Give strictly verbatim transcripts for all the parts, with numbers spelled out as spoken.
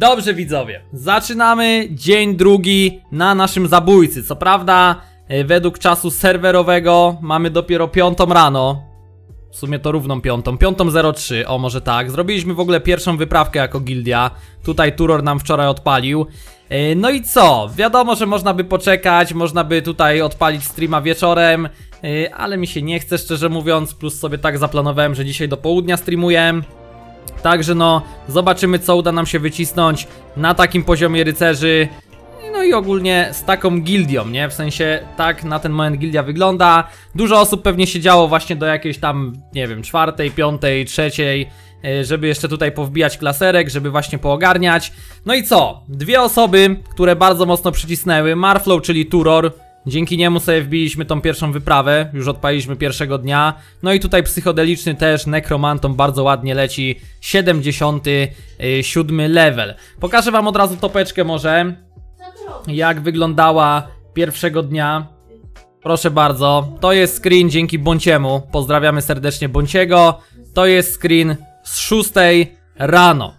Dobrze widzowie, zaczynamy dzień drugi na naszym zabójcy. Co prawda według czasu serwerowego mamy dopiero piątą rano. W sumie to równą piątą, piątą zero trzy, o może tak. Zrobiliśmy w ogóle pierwszą wyprawkę jako gildia. Tutaj Turor nam wczoraj odpalił. No i co? Wiadomo, że można by poczekać, można by tutaj odpalić streama wieczorem, ale mi się nie chce, szczerze mówiąc. Plus sobie tak zaplanowałem, że dzisiaj do południa streamuję. Także no, zobaczymy, co uda nam się wycisnąć na takim poziomie rycerzy. No i ogólnie z taką gildią, nie? W sensie tak na ten moment gildia wygląda. Dużo osób pewnie siedziało właśnie do jakiejś tam, nie wiem, czwartej, piątej, trzeciej, żeby jeszcze tutaj powbijać klaserek, żeby właśnie poogarniać. No i co? Dwie osoby, które bardzo mocno przycisnęły. Marflow, czyli Turor. Dzięki niemu sobie wbiliśmy tą pierwszą wyprawę. Już odpaliliśmy pierwszego dnia. No i tutaj psychodeliczny też nekromantą bardzo ładnie leci. siedemdziesiąty siódmy level. Pokażę wam od razu topeczkę może, jak wyglądała pierwszego dnia. Proszę bardzo. To jest screen dzięki Bąciemu. Pozdrawiamy serdecznie Bąciego. To jest screen z szóstej rano.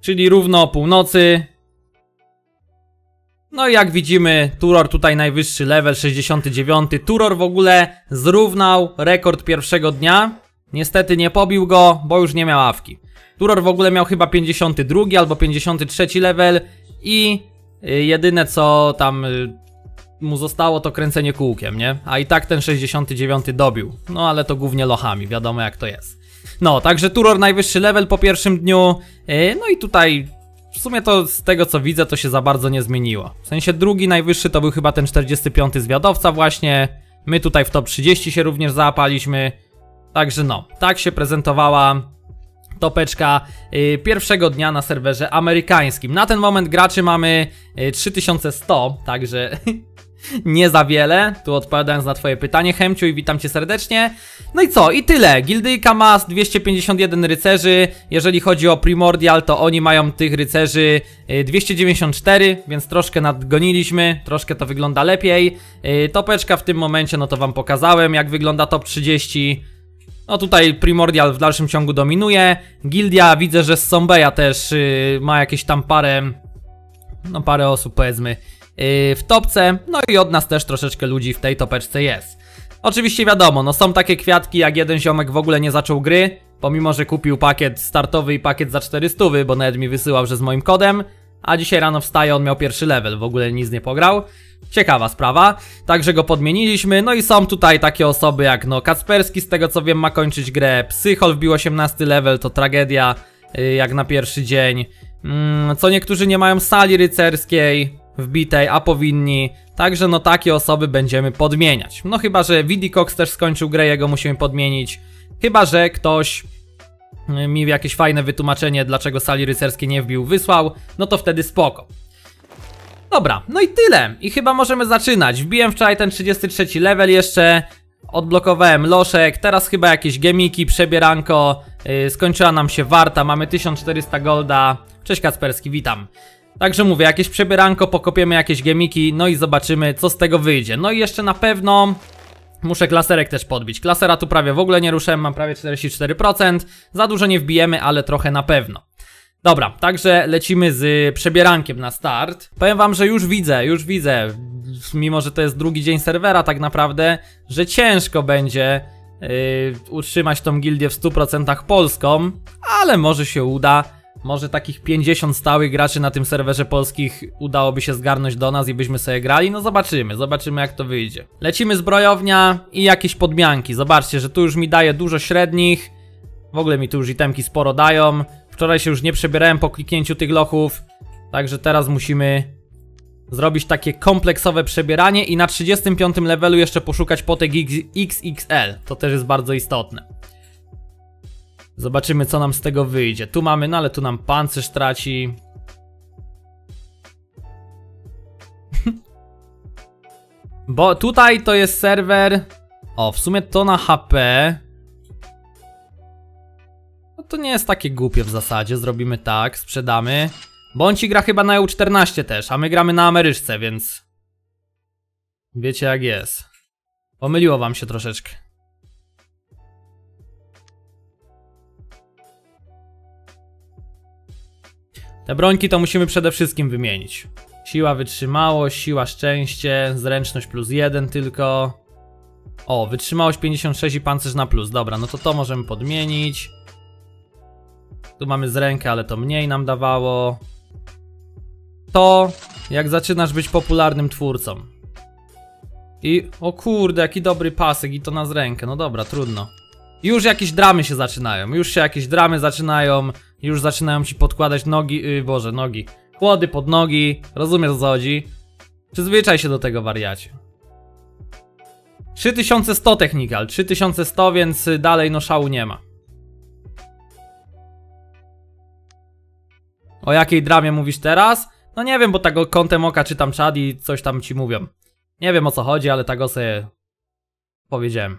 Czyli równo o północy. No i jak widzimy, Turor tutaj najwyższy level, sześćdziesiąty dziewiąty. Turor w ogóle zrównał rekord pierwszego dnia. Niestety nie pobił go, bo już nie miał awki. Turor w ogóle miał chyba pięćdziesiąty drugi albo pięćdziesiąty trzeci level i jedyne co tam mu zostało, to kręcenie kółkiem, nie? A i tak ten sześćdziesiąty dziewiąty dobił. No ale to głównie lochami, wiadomo jak to jest. No, także Turor najwyższy level po pierwszym dniu. No i tutaj w sumie to z tego co widzę, to się za bardzo nie zmieniło. W sensie drugi najwyższy to był chyba ten czterdziesty piąty zwiadowca właśnie. My tutaj w top trzydzieści się również załapaliśmy. Także no, tak się prezentowała topeczka y, pierwszego dnia na serwerze amerykańskim. Na ten moment graczy mamy y, trzy tysiące sto, także nie za wiele. Tu odpowiadając na twoje pytanie, Hemciu, i witam cię serdecznie. No i co? I tyle. Gildyjka ma dwieście pięćdziesiąt jeden rycerzy. Jeżeli chodzi o Primordial, to oni mają tych rycerzy dwieście dziewięćdziesiąt cztery, więc troszkę nadgoniliśmy, troszkę to wygląda lepiej. y, Topeczka w tym momencie, no to wam pokazałem, jak wygląda top trzydzieści. No tutaj Primordial w dalszym ciągu dominuje. Gildia, widzę, że z Sombeja też yy, ma jakieś tam parę, no parę osób powiedzmy yy, w topce. No i od nas też troszeczkę ludzi w tej topeczce jest. Oczywiście wiadomo, no są takie kwiatki jak jeden ziomek w ogóle nie zaczął gry, pomimo że kupił pakiet startowy i pakiet za czterysta, bo nawet mi wysyłał, że z moim kodem. A dzisiaj rano wstaje, on miał pierwszy level, w ogóle nic nie pograł. Ciekawa sprawa, także go podmieniliśmy. No i są tutaj takie osoby jak no Kasperski, z tego co wiem, ma kończyć grę. Psychol wbił osiemnasty level, to tragedia yy, jak na pierwszy dzień. mm, Co niektórzy nie mają sali rycerskiej wbitej, a powinni. Także no takie osoby będziemy podmieniać. No chyba że V D Cox też skończył grę, jego musimy podmienić. Chyba że ktoś yy, mi jakieś fajne wytłumaczenie, dlaczego sali rycerskiej nie wbił, wysłał. No to wtedy spoko. Dobra, no i tyle. I chyba możemy zaczynać. Wbiłem wczoraj ten trzydziesty trzeci level jeszcze. Odblokowałem loszek. Teraz chyba jakieś gemiki, przebieranko. yy, Skończyła nam się warta. Mamy tysiąc czterysta golda. Cześć Kacperski, witam. Także mówię, jakieś przebieranko, pokopiemy jakieś gemiki. No i zobaczymy, co z tego wyjdzie. No i jeszcze na pewno muszę klaserek też podbić. Klasera tu prawie w ogóle nie ruszyłem. Mam prawie czterdzieści cztery procent. Za dużo nie wbijemy, ale trochę na pewno. Dobra, także lecimy z przebierankiem na start. Powiem wam, że już widzę, już widzę, mimo że to jest drugi dzień serwera tak naprawdę, że ciężko będzie yy, utrzymać tą gildię w stu procentach polską, ale może się uda. Może takich pięćdziesiąt stałych graczy na tym serwerze polskich udałoby się zgarnąć do nas i byśmy sobie grali. No zobaczymy, zobaczymy jak to wyjdzie. Lecimy zbrojownia i jakieś podmianki. Zobaczcie, że tu już mi daje dużo średnich. W ogóle mi tu już itemki sporo dają. Wczoraj się już nie przebierałem po kliknięciu tych lochów. Także teraz musimy zrobić takie kompleksowe przebieranie i na trzydziestym piątym levelu jeszcze poszukać potek X X L. To też jest bardzo istotne. Zobaczymy, co nam z tego wyjdzie. Tu mamy, no ale tu nam pancerz traci. Bo tutaj to jest serwer. O, w sumie to na H P. To nie jest takie głupie w zasadzie, zrobimy tak, sprzedamy. Bądź gra chyba na E U czternaście też, a my gramy na Ameryczce, więc wiecie jak jest. Pomyliło wam się troszeczkę. Te brońki to musimy przede wszystkim wymienić. Siła wytrzymałość, siła szczęście, zręczność plus jeden tylko. O, wytrzymałość pięćdziesiąt sześć i pancerz na plus, dobra, no to to możemy podmienić. Tu mamy z rękę, ale to mniej nam dawało. To, jak zaczynasz być popularnym twórcą. I, o kurde, jaki dobry pasek i to na z rękę, no dobra, trudno. Już jakieś dramy się zaczynają, już się jakieś dramy zaczynają. Już zaczynają ci podkładać nogi, yy, boże, nogi. Kłody pod nogi, rozumiesz o co chodzi? Przyzwyczaj się do tego, wariacie. Trzy tysiące sto technikal, trzy tysiące sto, więc dalej no szału nie ma. O jakiej dramie mówisz teraz? No nie wiem, bo tak kątem oka czytam czad i coś tam ci mówią. Nie wiem o co chodzi, ale tak o sobie powiedziałem.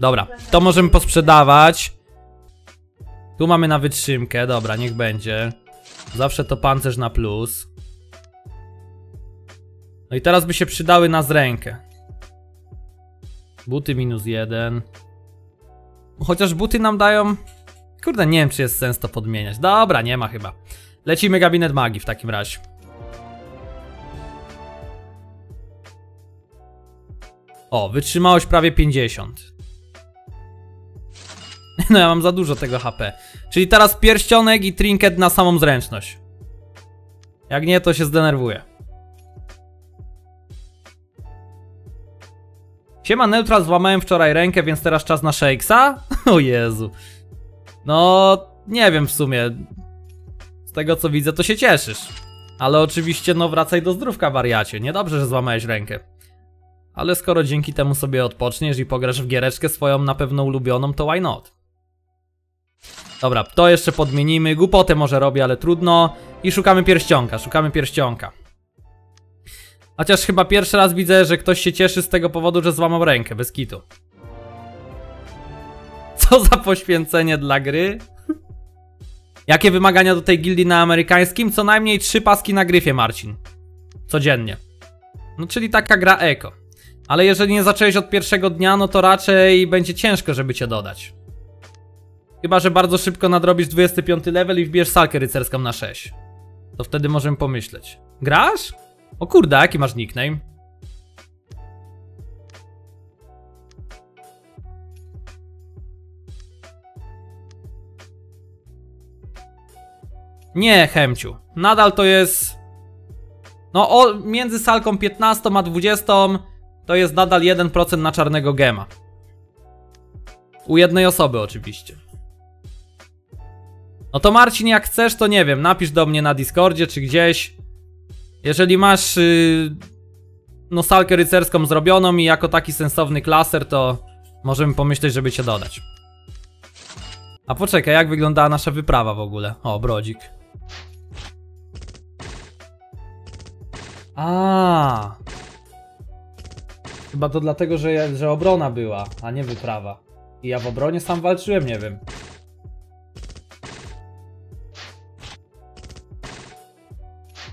Dobra, to możemy posprzedawać. Tu mamy na wytrzymkę, dobra, niech będzie. Zawsze to pancerz na plus. No i teraz by się przydały na zrękę. Buty minus jeden. Chociaż buty nam dają... Kurde, nie wiem czy jest sens to podmieniać. Dobra, nie ma chyba. Lecimy gabinet magii w takim razie. O, wytrzymałość prawie pięćdziesiąt. No ja mam za dużo tego H P. Czyli teraz pierścionek i trinket na samą zręczność. Jak nie, to się zdenerwuję. Siema Neutral, złamałem wczoraj rękę, więc teraz czas na shakesa? O Jezu. No, nie wiem w sumie. Z tego co widzę to się cieszysz. Ale oczywiście no wracaj do zdrówka wariacie. Niedobrze, że złamałeś rękę. Ale skoro dzięki temu sobie odpoczniesz i pograsz w giereczkę swoją na pewno ulubioną, to why not? Dobra, to jeszcze podmienimy. Głupotę może robię, ale trudno. I szukamy pierścionka, szukamy pierścionka. Chociaż chyba pierwszy raz widzę, że ktoś się cieszy z tego powodu, że złamał rękę, bez kitu. Co za poświęcenie dla gry? Jakie wymagania do tej gildii na amerykańskim? Co najmniej trzy paski na gryfie, Marcin. Codziennie. No czyli taka gra eko. Ale jeżeli nie zacząłeś od pierwszego dnia, no to raczej będzie ciężko, żeby cię dodać. Chyba, że bardzo szybko nadrobisz dwudziesty piąty level i wbijesz salkę rycerską na sześć. To wtedy możemy pomyśleć. Grasz? O kurde, jaki masz nickname? Nie, Hemciu. Nadal to jest... No o, między salką piętnastą a dwudziestą to jest nadal jeden procent na czarnego gema. U jednej osoby oczywiście. No to Marcin, jak chcesz, to nie wiem, napisz do mnie na Discordzie czy gdzieś. Jeżeli masz yy, no salkę rycerską zrobioną i jako taki sensowny klaser, to możemy pomyśleć, żeby cię dodać. A poczekaj, jak wyglądała nasza wyprawa w ogóle? O, brodzik. A, chyba to dlatego, że, że obrona była, a nie wyprawa. I ja w obronie sam walczyłem, nie wiem.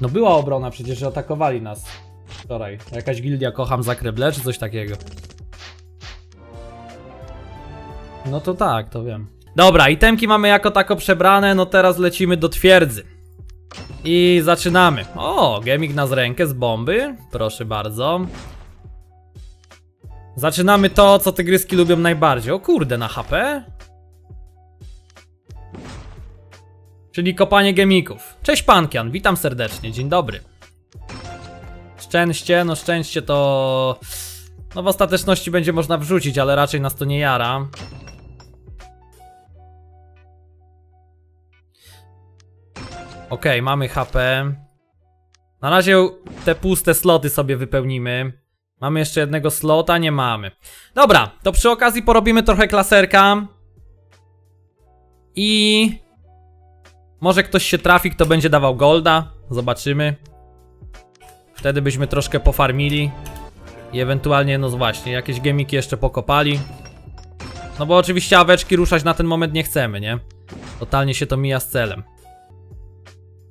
No była obrona, przecież atakowali nas wczoraj. Jakaś gildia kocham za kreble, czy coś takiego. No to tak, to wiem. Dobra, itemki mamy jako tako przebrane, no teraz lecimy do twierdzy. I zaczynamy. O, gemik na zrękę z bomby. Proszę bardzo. Zaczynamy to, co tygryski lubią najbardziej. O kurde, na H P. Czyli kopanie gemików. Cześć Pankian, witam serdecznie, dzień dobry. Szczęście, no szczęście to... No w ostateczności będzie można wrzucić, ale raczej nas to nie jara. Okej, okay, mamy H P. Na razie te puste sloty sobie wypełnimy. Mamy jeszcze jednego slota? Nie mamy. Dobra, to przy okazji porobimy trochę klaserka. I... Może ktoś się trafi, kto będzie dawał golda. Zobaczymy. Wtedy byśmy troszkę pofarmili. I ewentualnie, no właśnie, jakieś gemiki jeszcze pokopali. No bo oczywiście aweczki ruszać na ten moment nie chcemy, nie? Totalnie się to mija z celem.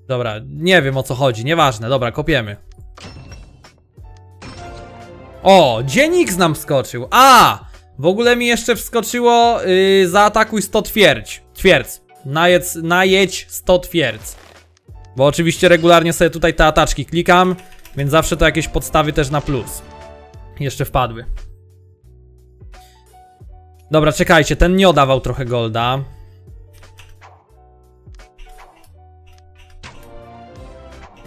Dobra, nie wiem o co chodzi, nieważne, dobra, kopiemy. O, dziennik nam skoczył, a! W ogóle mi jeszcze wskoczyło yy, zaatakuj sto twierdź. Twierdz. Najedz, najedź sto twierdz. Bo oczywiście regularnie sobie tutaj te ataczki klikam, więc zawsze to jakieś podstawy też na plus jeszcze wpadły. Dobra, czekajcie, ten nie oddawał trochę golda.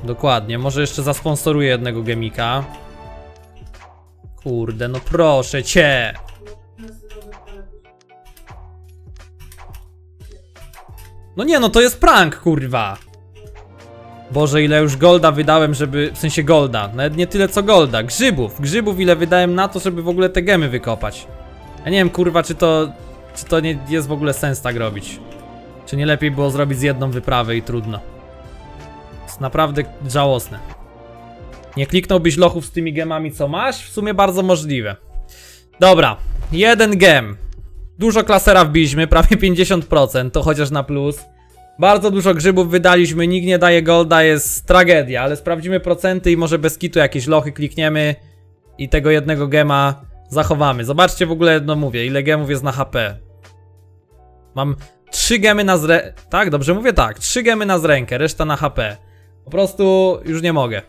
Dokładnie, może jeszcze zasponsoruję jednego gemika. Kurde, no proszę cię. No nie, no to jest prank, kurwa. Boże, ile już golda wydałem, żeby... W sensie golda, nawet nie tyle co golda, grzybów, grzybów ile wydałem na to, żeby w ogóle te gemy wykopać. Ja nie wiem, kurwa, czy to... Czy to nie jest w ogóle sens tak robić. Czy nie lepiej było zrobić z jedną wyprawę i trudno. Jest naprawdę żałosne. Nie kliknąłbyś lochów z tymi gemami, co masz? W sumie bardzo możliwe. Dobra, jeden gem. Dużo klasera wbiliśmy, prawie pięćdziesiąt procent, to chociaż na plus. Bardzo dużo grzybów wydaliśmy, nikt nie daje golda, jest tragedia. Ale sprawdzimy procenty i może bez kitu jakieś lochy klikniemy. I tego jednego gema zachowamy. Zobaczcie w ogóle, no mówię, ile gemów jest na H P. Mam trzy gemy na zre... Tak, dobrze mówię? Tak, trzy gemy na zrękę, reszta na H P. Po prostu już nie mogę.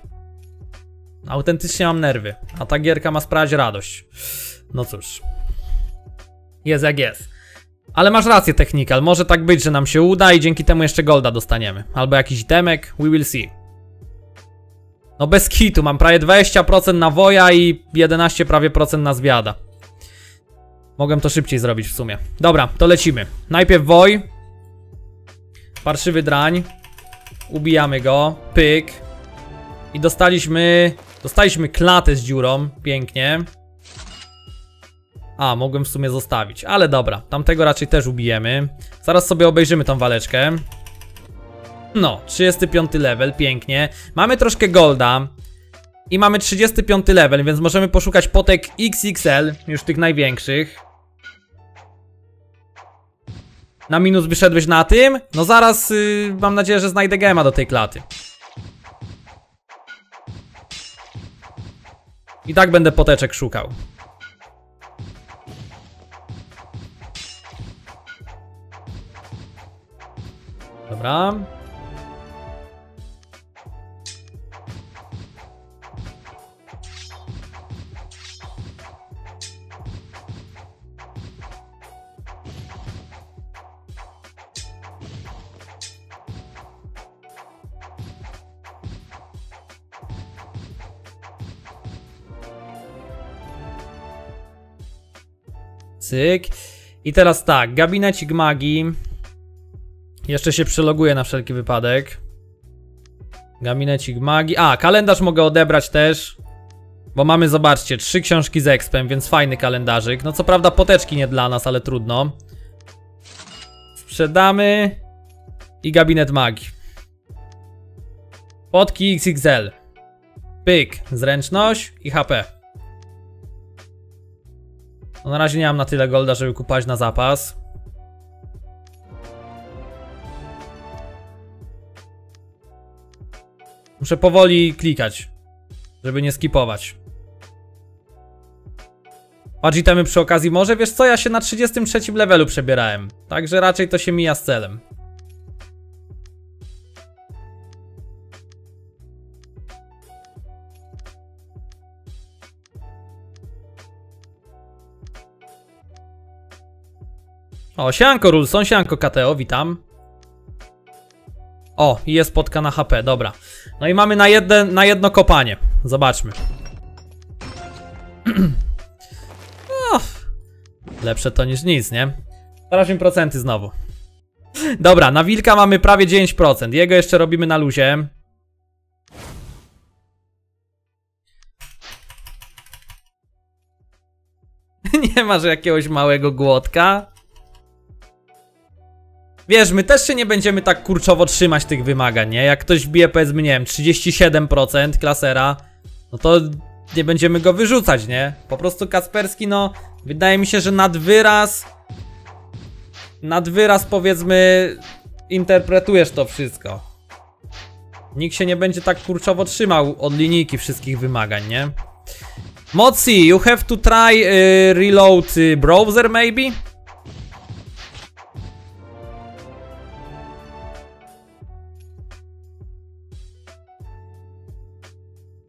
Autentycznie mam nerwy, a ta gierka ma sprawiać radość. No cóż. Jest jak jest. Ale masz rację, technikal, może tak być, że nam się uda i dzięki temu jeszcze golda dostaniemy. Albo jakiś itemek, we will see. No bez kitu, mam prawie dwadzieścia procent na woja i jedenaście prawie procent na zwiada. Mogłem to szybciej zrobić w sumie. Dobra, to lecimy. Najpierw woj. Parszywy drań. Ubijamy go, pyk. I dostaliśmy... Dostaliśmy klatę z dziurą, pięknie. A, mogłem w sumie zostawić, ale dobra, tamtego raczej też ubijemy. Zaraz sobie obejrzymy tą waleczkę. No, trzydziesty piąty level, pięknie. Mamy troszkę golda. I mamy trzydziesty piąty level, więc możemy poszukać potek iks iks el, już tych największych. Na minus wyszedłeś na tym? No zaraz, yy, mam nadzieję, że znajdę gema do tej klaty. I tak będę poteczek szukał. Dobra. Cyk. I teraz tak, gabinecik magii. Jeszcze się przeloguję na wszelki wypadek. Gabinecik magii. A, kalendarz mogę odebrać też. Bo mamy, zobaczcie, trzy książki z expem, więc fajny kalendarzyk. No co prawda poteczki nie dla nas, ale trudno. Sprzedamy. I gabinet magii. Potki iks iks el. Pyk, zręczność i H P. No na razie nie mam na tyle golda, żeby kupować na zapas. Muszę powoli klikać, żeby nie skipować. Patrz, itemy przy okazji może, wiesz co, ja się na trzydziestym trzecim levelu przebierałem. Także raczej to się mija z celem. O, sianko Rulson, sianko Kateo, witam. O, i jest potka na H P, dobra. No i mamy na, jedne, na jedno kopanie. Zobaczmy. No, lepsze to niż nic, nie? Sprawdźmy procenty znowu. Dobra, na wilka mamy prawie dziewięć procent. Jego jeszcze robimy na luzie. Nie masz jakiegoś małego głodka? Wiesz, my też się nie będziemy tak kurczowo trzymać tych wymagań, nie? Jak ktoś wbije, powiedzmy, nie wiem, trzydzieści siedem procent klasera, no to nie będziemy go wyrzucać, nie? Po prostu Kasperski, no, wydaje mi się, że nad wyraz, nad wyraz, powiedzmy, interpretujesz to wszystko. Nikt się nie będzie tak kurczowo trzymał od linijki wszystkich wymagań, nie? Motsi, you have to try uh, reload uh, browser maybe?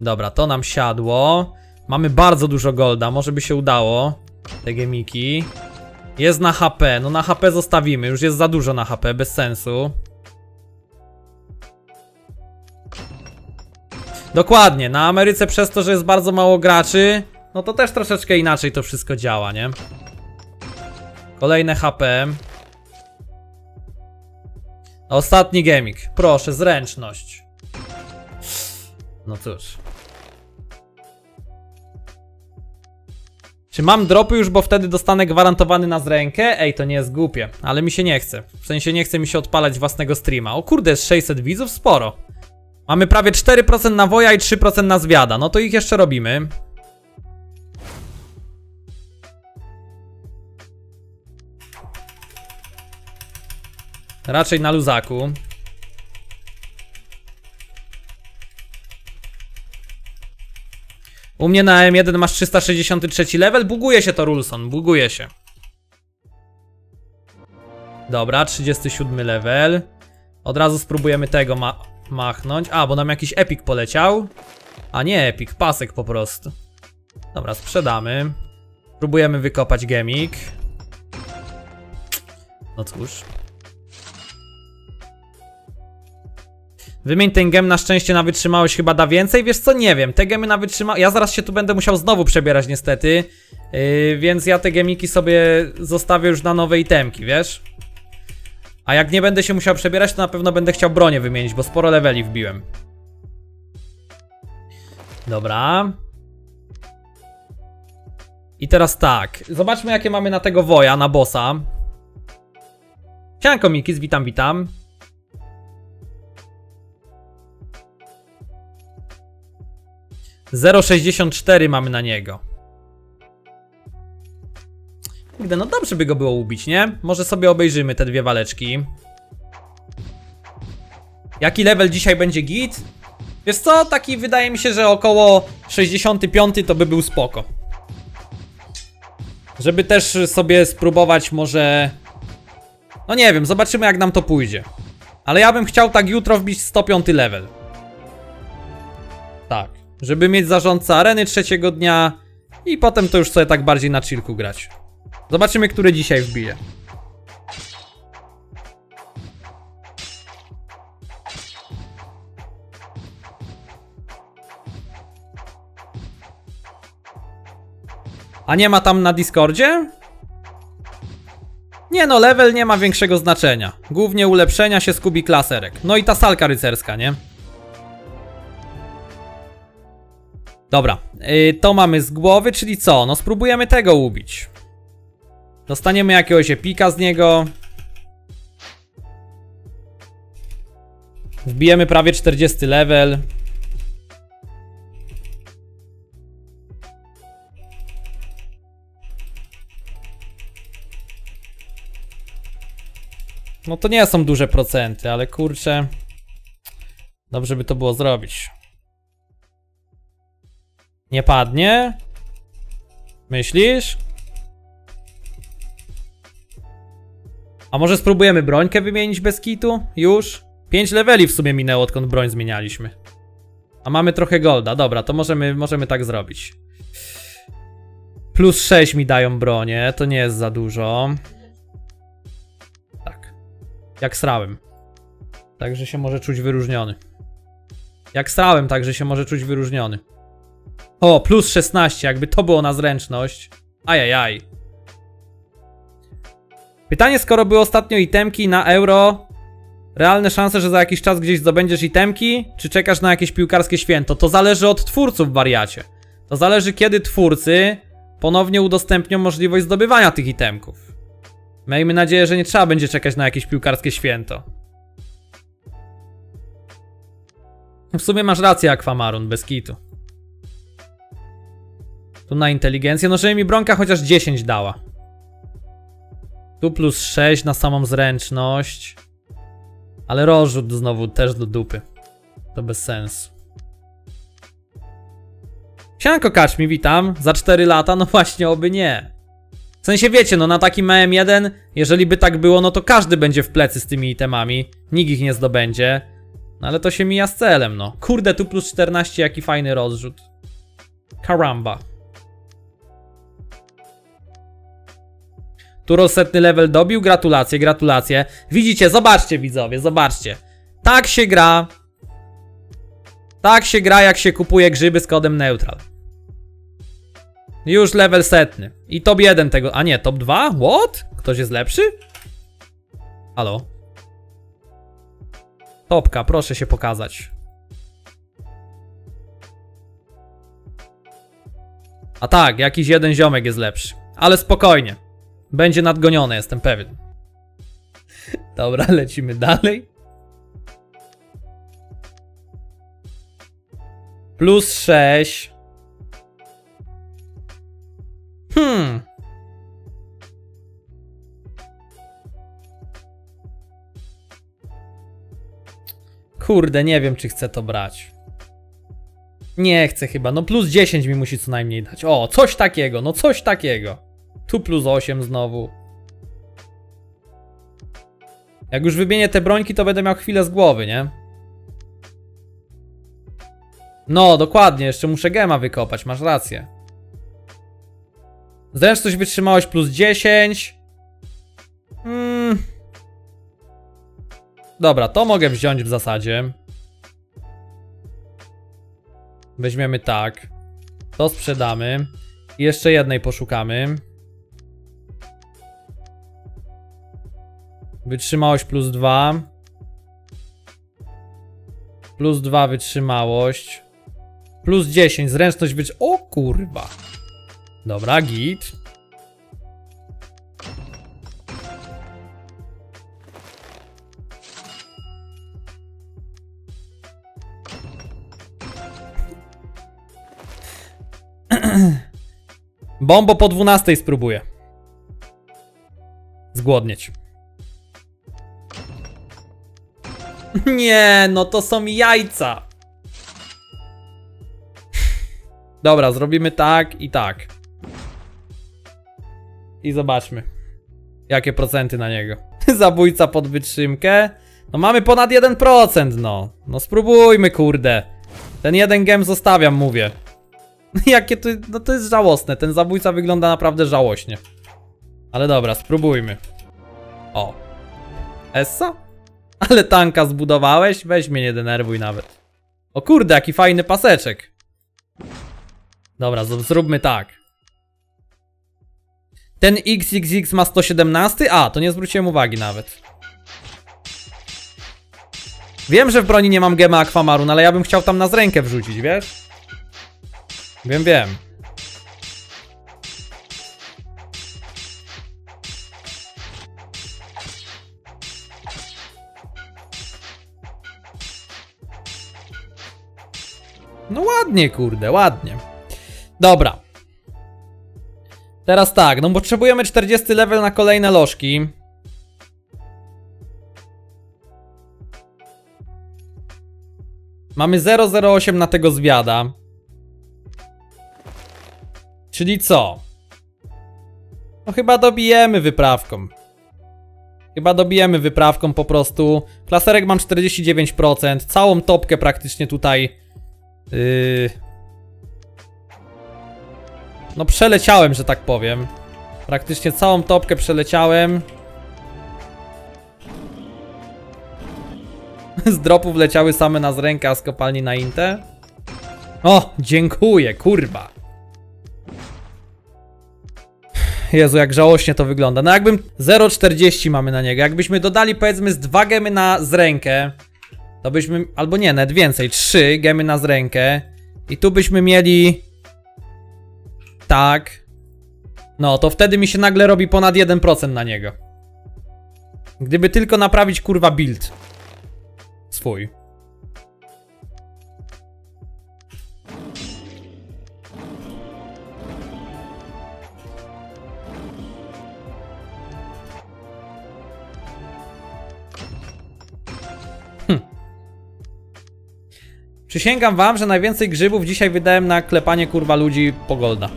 Dobra, to nam siadło. Mamy bardzo dużo golda, może by się udało. Te gemiki. Jest na H P, no na H P zostawimy, już jest za dużo na H P, bez sensu. Dokładnie, na Ameryce przez to, że jest bardzo mało graczy, no to też troszeczkę inaczej to wszystko działa, nie? Kolejne H P. Ostatni gemik, proszę, zręczność. No cóż. Czy mam dropy już, bo wtedy dostanę gwarantowany na zrękę? Ej, to nie jest głupie, ale mi się nie chce. W sensie nie chce mi się odpalać własnego streama. O kurde, jest sześćset widzów? Sporo. Mamy prawie cztery procent na woja i trzy procent na zwiada. No to ich jeszcze robimy. Raczej na luzaku. U mnie na A M jeden masz trzysta sześćdziesiąty trzeci level. Buguje się to, Rulson, buguje się. Dobra, trzydziesty siódmy level. Od razu spróbujemy tego ma machnąć. A, bo nam jakiś epic poleciał. A nie epic, pasek po prostu. Dobra, sprzedamy. Próbujemy wykopać gemik. No cóż. Wymień ten gem, na szczęście na wytrzymałość chyba da więcej. Wiesz co, nie wiem, te gemy na wytrzymałość... Ja zaraz się tu będę musiał znowu przebierać niestety, yy, więc ja te gemiki sobie zostawię już na nowe itemki, wiesz? A jak nie będę się musiał przebierać, to na pewno będę chciał bronię wymienić, bo sporo leveli wbiłem. Dobra. I teraz tak, zobaczmy jakie mamy na tego woja, na bossa. Sianko Mikis, witam, witam. zero przecinek sześćdziesiąt cztery mamy na niego. Kurde, no dobrze by go było ubić, nie? Może sobie obejrzymy te dwie waleczki. Jaki level dzisiaj będzie git? Wiesz co? Taki wydaje mi się, że około sześćdziesiąty piąty to by był spoko. Żeby też sobie spróbować może... No nie wiem, zobaczymy jak nam to pójdzie. Ale ja bym chciał tak jutro wbić sto piąty level. Tak. Żeby mieć zarządcę areny trzeciego dnia i potem to już sobie tak bardziej na chillku grać. Zobaczymy, który dzisiaj wbije. A nie ma tam na Discordzie? Nie no, level nie ma większego znaczenia. Głównie ulepszenia się skubi klaserek. No i ta salka rycerska, nie? Dobra, yy, to mamy z głowy, czyli co? No spróbujemy tego ubić. Dostaniemy jakiegoś epika z niego. Wbijemy prawie czterdziesty level. No to nie są duże procenty, ale kurczę, dobrze by to było zrobić. Nie padnie? Myślisz? A może spróbujemy brońkę wymienić bez kitu? Już? pięć leveli w sumie minęło, odkąd broń zmienialiśmy. A mamy trochę golda, dobra, to możemy, możemy tak zrobić. Plus sześć mi dają bronie, to nie jest za dużo. Tak. Jak srałem. Także się może czuć wyróżniony. Jak srałem, także się może czuć wyróżniony. O, plus szesnaście, jakby to było na zręczność. Ajajaj. Pytanie, skoro były ostatnio itemki na euro, realne szanse, że za jakiś czas gdzieś zdobędziesz itemki, czy czekasz na jakieś piłkarskie święto? To zależy od twórców, wariacie. To zależy, kiedy twórcy ponownie udostępnią możliwość zdobywania tych itemków. Miejmy nadzieję, że nie trzeba będzie czekać na jakieś piłkarskie święto. W sumie masz rację, Aquamarun, bez kitu. Tu na inteligencję, no żeby mi bronka chociaż dziesięć dała. Tu plus sześć na samą zręczność. Ale rozrzut znowu też do dupy. To bez sensu. Sianko Kaczmi, witam. Za cztery lata? No właśnie, oby nie. W sensie wiecie, no na takim A M jeden, jeżeli by tak było, no to każdy będzie w plecy z tymi itemami. Nikt ich nie zdobędzie. No ale to się mija z celem, no. Kurde, tu plus czternaście, jaki fajny rozrzut. Karamba. Turor setny level dobił, gratulacje, gratulacje. Widzicie, zobaczcie widzowie, zobaczcie. Tak się gra. Tak się gra, jak się kupuje grzyby z kodem neutral. Już level setny. I top jeden tego, a nie, top dwa? What? Ktoś jest lepszy? Halo? Topka, proszę się pokazać. A tak, jakiś jeden ziomek jest lepszy. Ale spokojnie. Będzie nadgonione, jestem pewien. Dobra, lecimy dalej. Plus sześć. Hmm. Kurde, nie wiem, czy chcę to brać. Nie chcę chyba. No plus dziesięć mi musi co najmniej dać. O, coś takiego, no coś takiego. Tu plus osiem znowu. Jak już wymienię te brońki, to będę miał chwilę z głowy, nie? No, dokładnie, jeszcze muszę gema wykopać, masz rację. Zręczność wytrzymałość plus dziesięć. Hmm. Dobra, to mogę wziąć w zasadzie. Weźmiemy tak. To sprzedamy. I jeszcze jednej poszukamy. Wytrzymałość plus dwa. Plus dwa wytrzymałość. Plus dziesięć, zręczność być. O kurwa. Dobra, git. Bombo po dwunastej spróbuję. Zgłodnieć. Nie, no to są jajca. Dobra, zrobimy tak i tak. I zobaczmy, jakie procenty na niego. Zabójca pod wytrzymkę. No mamy ponad jeden procent, no. No spróbujmy, kurde. Ten jeden gem zostawiam, mówię. Jakie to, no to jest żałosne. Ten zabójca wygląda naprawdę żałośnie. Ale dobra, spróbujmy. O. Essa? Ale tanka zbudowałeś? Weź mnie nie denerwuj nawet. O kurde, jaki fajny paseczek. Dobra, zróbmy tak. Ten iks iks iks ma sto siedemnaście? A, to nie zwróciłem uwagi nawet. Wiem, że w broni nie mam gema Aquamarun, ale ja bym chciał tam na zrękę wrzucić, wiesz? Wiem, wiem. No ładnie, kurde, ładnie. Dobra. Teraz tak, no potrzebujemy czterdziesty level na kolejne lożki. Mamy zero zero osiem na tego zwiada. Czyli co? No chyba dobijemy wyprawką. Chyba dobijemy wyprawką po prostu. Klaserek mam czterdzieści dziewięć procent. Całą topkę praktycznie tutaj... Yy... No przeleciałem, że tak powiem. Praktycznie całą topkę przeleciałem. Z dropów leciały same na zrękę, a z kopalni na intę. O, dziękuję, kurwa. Jezu, jak żałośnie to wygląda. No jakbym... zero czterdzieści mamy na niego. Jakbyśmy dodali, powiedzmy, z dwa gemy na zrękę, to byśmy... Albo nie, nawet więcej. Trzy gemy na zrękę. I tu byśmy mieli... Tak. No, to wtedy mi się nagle robi ponad jeden procent na niego. Gdyby tylko naprawić, kurwa, build. Swój. Przysięgam wam, że najwięcej grzybów dzisiaj wydałem na klepanie kurwa ludzi po golda.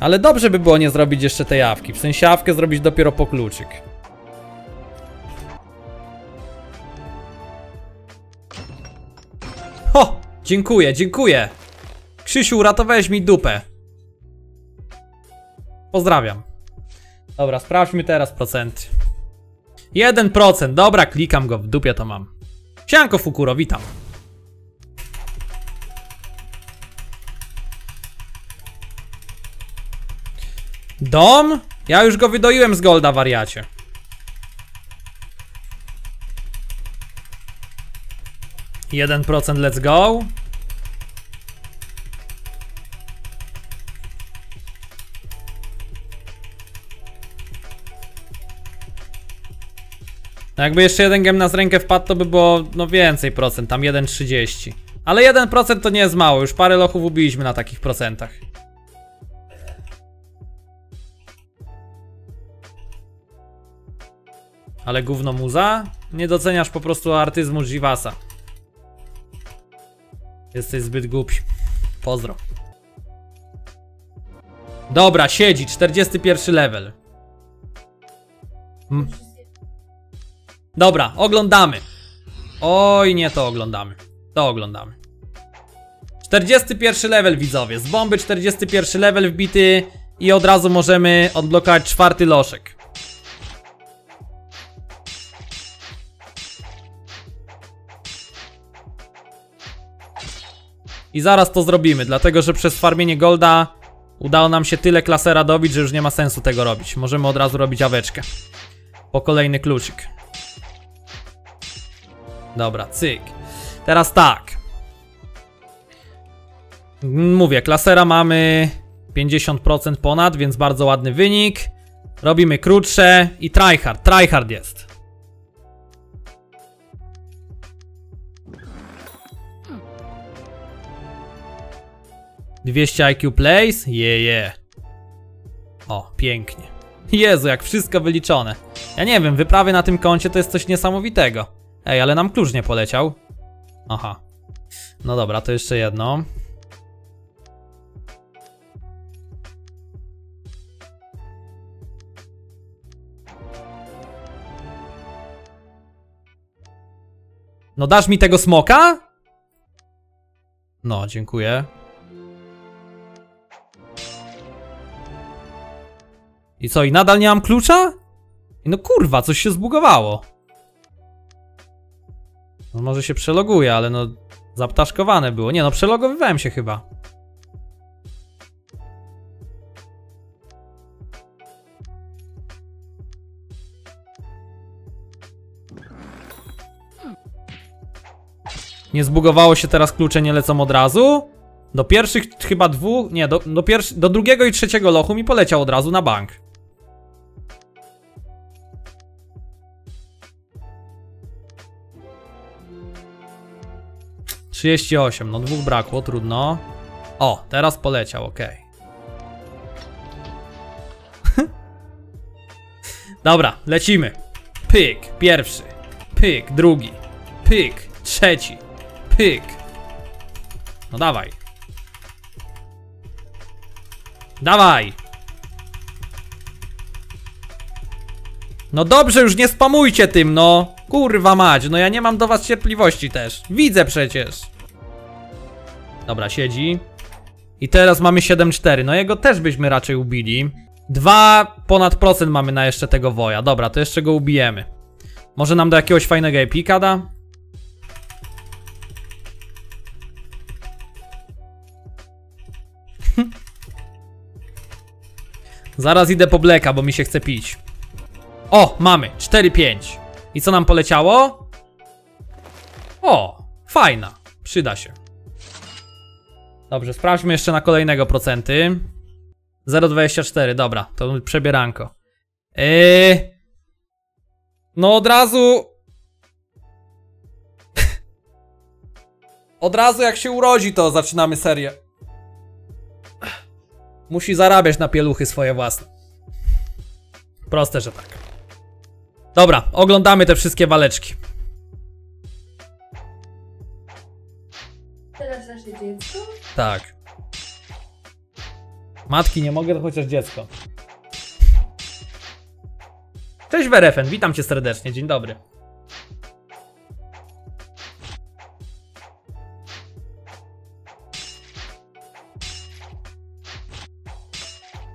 Ale dobrze by było nie zrobić jeszcze tej awki. W sensie awkę zrobić dopiero po kluczyk. Ho! Dziękuję, dziękuję! Krzysiu, uratowałeś mi dupę. Pozdrawiam. Dobra, sprawdźmy teraz procenty. jeden procent, dobra, klikam go, w dupie to mam. Sianko Fukuro, witam. Dom? Ja już go wydoiłem z golda, wariacie. jeden procent, let's go. No jakby jeszcze jeden gem na z rękę wpadł, to by było no więcej procent, tam jeden trzydzieści. Ale jeden procent to nie jest mało, już parę lochów ubiliśmy na takich procentach. Ale gówno muza? Nie doceniasz po prostu artyzmu Żywasa. Jesteś zbyt głupi. Pozdro. Dobra, siedzi, czterdziesty pierwszy level. Hmm. Dobra, oglądamy. Oj, nie to oglądamy. To oglądamy. czterdziesty pierwszy level, widzowie. Z bomby czterdziesty pierwszy level wbity i od razu możemy odblokować czwarty loszek. I zaraz to zrobimy, dlatego że przez farmienie golda udało nam się tyle klasera dobić, że już nie ma sensu tego robić. Możemy od razu robić aweczkę. Po kolejny kluczyk. Dobra, cyk. Teraz tak. Mówię, klasera mamy pięćdziesiąt procent ponad, więc bardzo ładny wynik. Robimy krótsze i tryhard, tryhard jest. dwieście I Q plays? Jeje. Yeah, yeah. O, pięknie. Jezu, jak wszystko wyliczone. Ja nie wiem, wyprawy na tym koncie to jest coś niesamowitego. Ej, ale nam klucz nie poleciał. Aha. No dobra, to jeszcze jedno. No dasz mi tego smoka? No, dziękuję. I co, i nadal nie mam klucza? No kurwa, coś się zbugowało. No może się przeloguję, ale no zaptaszkowane było. Nie no, przelogowywałem się chyba. Nie zbugowało się, teraz klucze nie lecą od razu. Do pierwszych chyba dwóch, nie, do, do, do drugiego i trzeciego lochu mi poleciał od razu na bank. trzydzieści osiem, no dwóch brakło, trudno. O, teraz poleciał, ok. Dobra, lecimy. Pyk, pierwszy. Pyk, drugi. Pyk, trzeci. Pyk. No dawaj. Dawaj. No dobrze, już nie spamujcie tym, no. Kurwa mać, no ja nie mam do was cierpliwości też. Widzę przecież. Dobra, siedzi. I teraz mamy siedem cztery, no jego też byśmy raczej ubili. Dwa ponad procent mamy na jeszcze tego woja. Dobra, to jeszcze go ubijemy. Może nam do jakiegoś fajnego epika da? Zaraz idę po bleka, bo mi się chce pić. O, mamy, cztery pięć. I co nam poleciało? O, fajna, przyda się. Dobrze, sprawdźmy jeszcze na kolejnego procenty. zero dwadzieścia cztery, dobra, to przebieranko. Eee, no od razu... od razu jak się urodzi, to zaczynamy serię. Musi zarabiać na pieluchy swoje własne. Proste, że tak. Dobra, oglądamy te wszystkie waleczki. Teraz nasze dziecko? Tak. Matki nie mogę, to chociaż dziecko. Cześć Werefen, witam cię serdecznie, dzień dobry.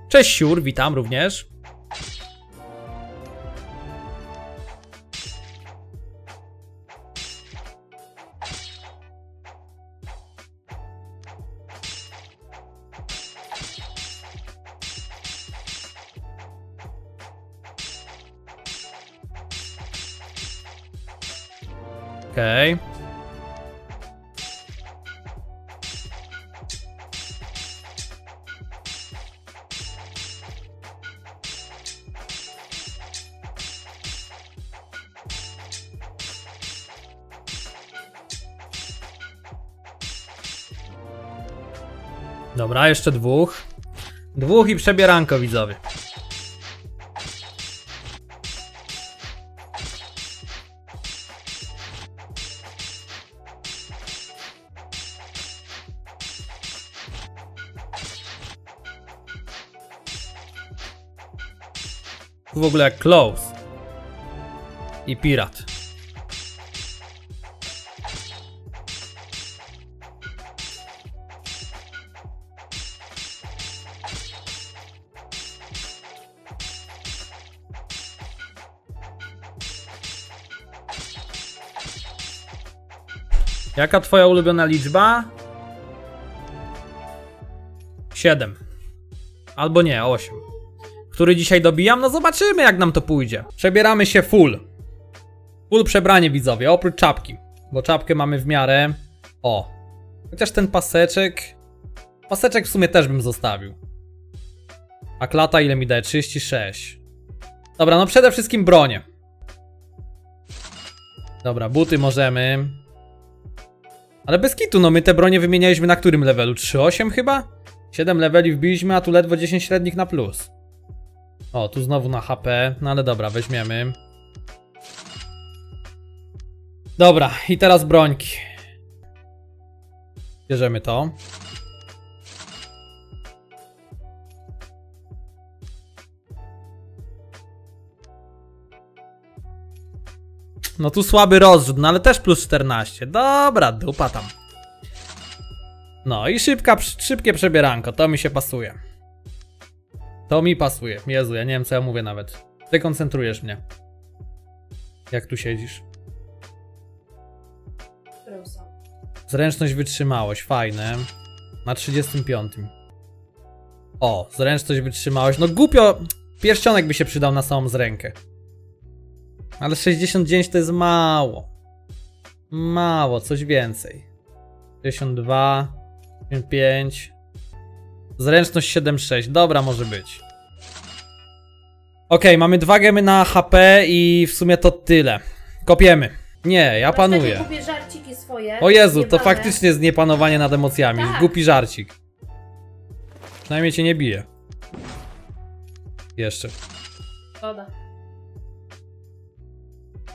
Cześć Siur, witam również. Okej. Okay. Dobra, jeszcze dwóch. Dwóch i przebieranko, widzowie. W ogóle jak Klaus i Pirat. Jaka twoja ulubiona liczba? siedem. Albo nie, osiem. Który dzisiaj dobijam, no zobaczymy jak nam to pójdzie. Przebieramy się full. Full przebranie, widzowie, oprócz czapki. Bo czapkę mamy w miarę. O. Chociaż ten paseczek. Paseczek w sumie też bym zostawił. A klata ile mi daje? trzydzieści sześć. Dobra, no przede wszystkim bronię. Dobra, buty możemy. Ale bez kitu, no my te bronie wymienialiśmy na którym levelu? trzy osiem chyba? siedem leveli wbiliśmy, a tu ledwo dziesięć średnich na plus. O, tu znowu na H P, no ale dobra, weźmiemy. Dobra, i teraz brońki. Bierzemy to. No tu słaby rozrzut, no ale też plus czternaście. Dobra, dupa tam. No i szybka, szybkie przebieranko, to mi się pasuje. To mi pasuje. Jezu, ja nie wiem co ja mówię nawet. Ty koncentrujesz mnie. Jak tu siedzisz? Zręczność, wytrzymałość. Fajne. Na trzydziestym piątym. O, zręczność, wytrzymałość. No głupio, pierścionek by się przydał na samą zrękę. Ale sześćdziesiąt dziewięć to jest mało. Mało, coś więcej. sześćdziesiąt dwa, pięć. Zręczność siedem sześć, dobra, może być. Okej, okay, mamy dwa gemy na H P i w sumie to tyle. Kopiemy. Nie, ja panuję. Kupię żarciki swoje. O Jezu, to faktycznie jest niepanowanie nad emocjami. Tak. Głupi żarcik. Przynajmniej cię nie bije. Jeszcze. Szkoda.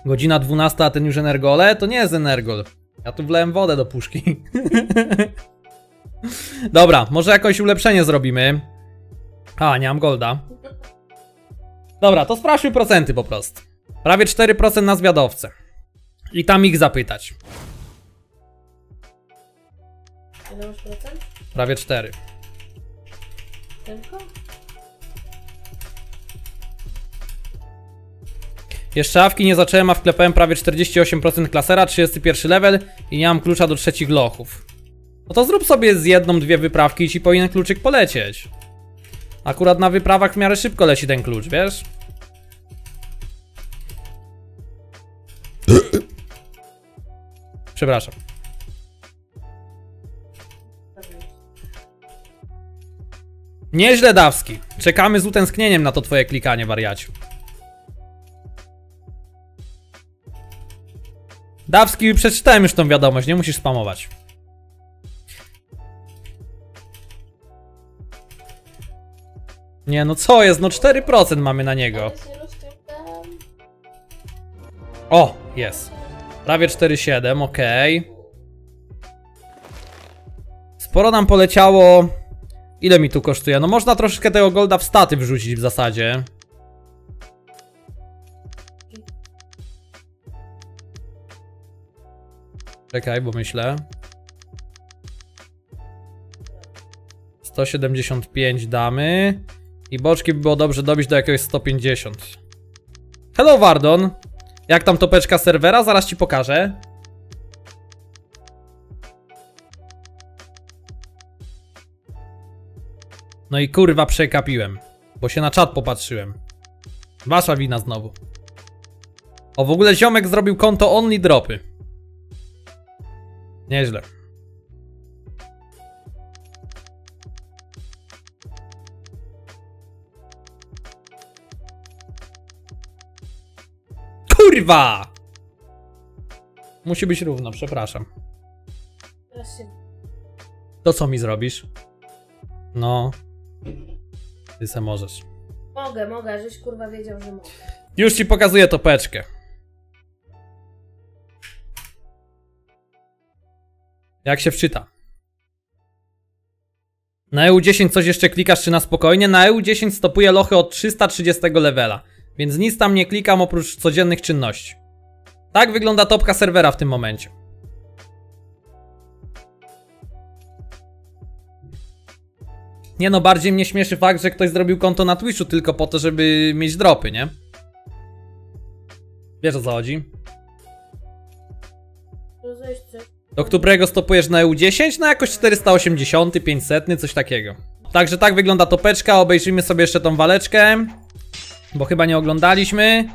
Godzina dwunasta, a ten już energole? To nie jest energol. Ja tu wlałem wodę do puszki. Dobra, może jakoś ulepszenie zrobimy. A, nie mam golda. Dobra, to sprawdźmy procenty po prostu. Prawie cztery procent na zwiadowce. I tam ich zapytać. Ile masz procent? Prawie cztery. Tylko? Jeszcze awki nie zacząłem, a wklepałem prawie czterdzieści osiem procent klasera, trzydziesty pierwszy level i nie mam klucza do trzecich lochów. No to zrób sobie z jedną, dwie wyprawki i ci powinien kluczyk polecieć. Akurat na wyprawach w miarę szybko leci ten klucz, wiesz? Przepraszam. Nieźle, Dawski. Czekamy z utęsknieniem na to twoje klikanie, wariaciu. Dawski, przeczytałem już tą wiadomość, nie musisz spamować. Nie, no co jest? No cztery procent mamy na niego. O, jest. Prawie cztery siedem, ok. Sporo nam poleciało. Ile mi tu kosztuje? No można troszeczkę tego golda w staty wrzucić w zasadzie. Czekaj, bo myślę. sto siedemdziesiąt pięć damy. I boczki by było dobrze dobić do jakiegoś sto pięćdziesiąt. Hello Vardon. Jak tam topeczka serwera? Zaraz ci pokażę. No i kurwa przekapiłem, bo się na czat popatrzyłem. Wasza wina znowu. O, w ogóle ziomek zrobił konto only dropy. Nieźle. Kurwa! Musi być równo, przepraszam. To co mi zrobisz? No. Ty se możesz. Mogę, mogę, żeś kurwa wiedział, że mogę. Już ci pokazuję topeczkę. Jak się wczyta? Na E U dziesięć coś jeszcze klikasz czy na spokojnie? Na E U dziesięć stopuję lochy od trzysta trzydziestego levela. Więc nic tam nie klikam oprócz codziennych czynności. Tak wygląda topka serwera w tym momencie. Nie no, bardziej mnie śmieszy fakt, że ktoś zrobił konto na Twitchu tylko po to, żeby mieć dropy, nie? Wiesz o co chodzi? Do którego stopujesz na E U dziesięć? Na jakoś czterysta osiemdziesiąt, pięćset, coś takiego. Także tak wygląda topeczka, obejrzyjmy sobie jeszcze tą waleczkę. Bo chyba nie oglądaliśmy.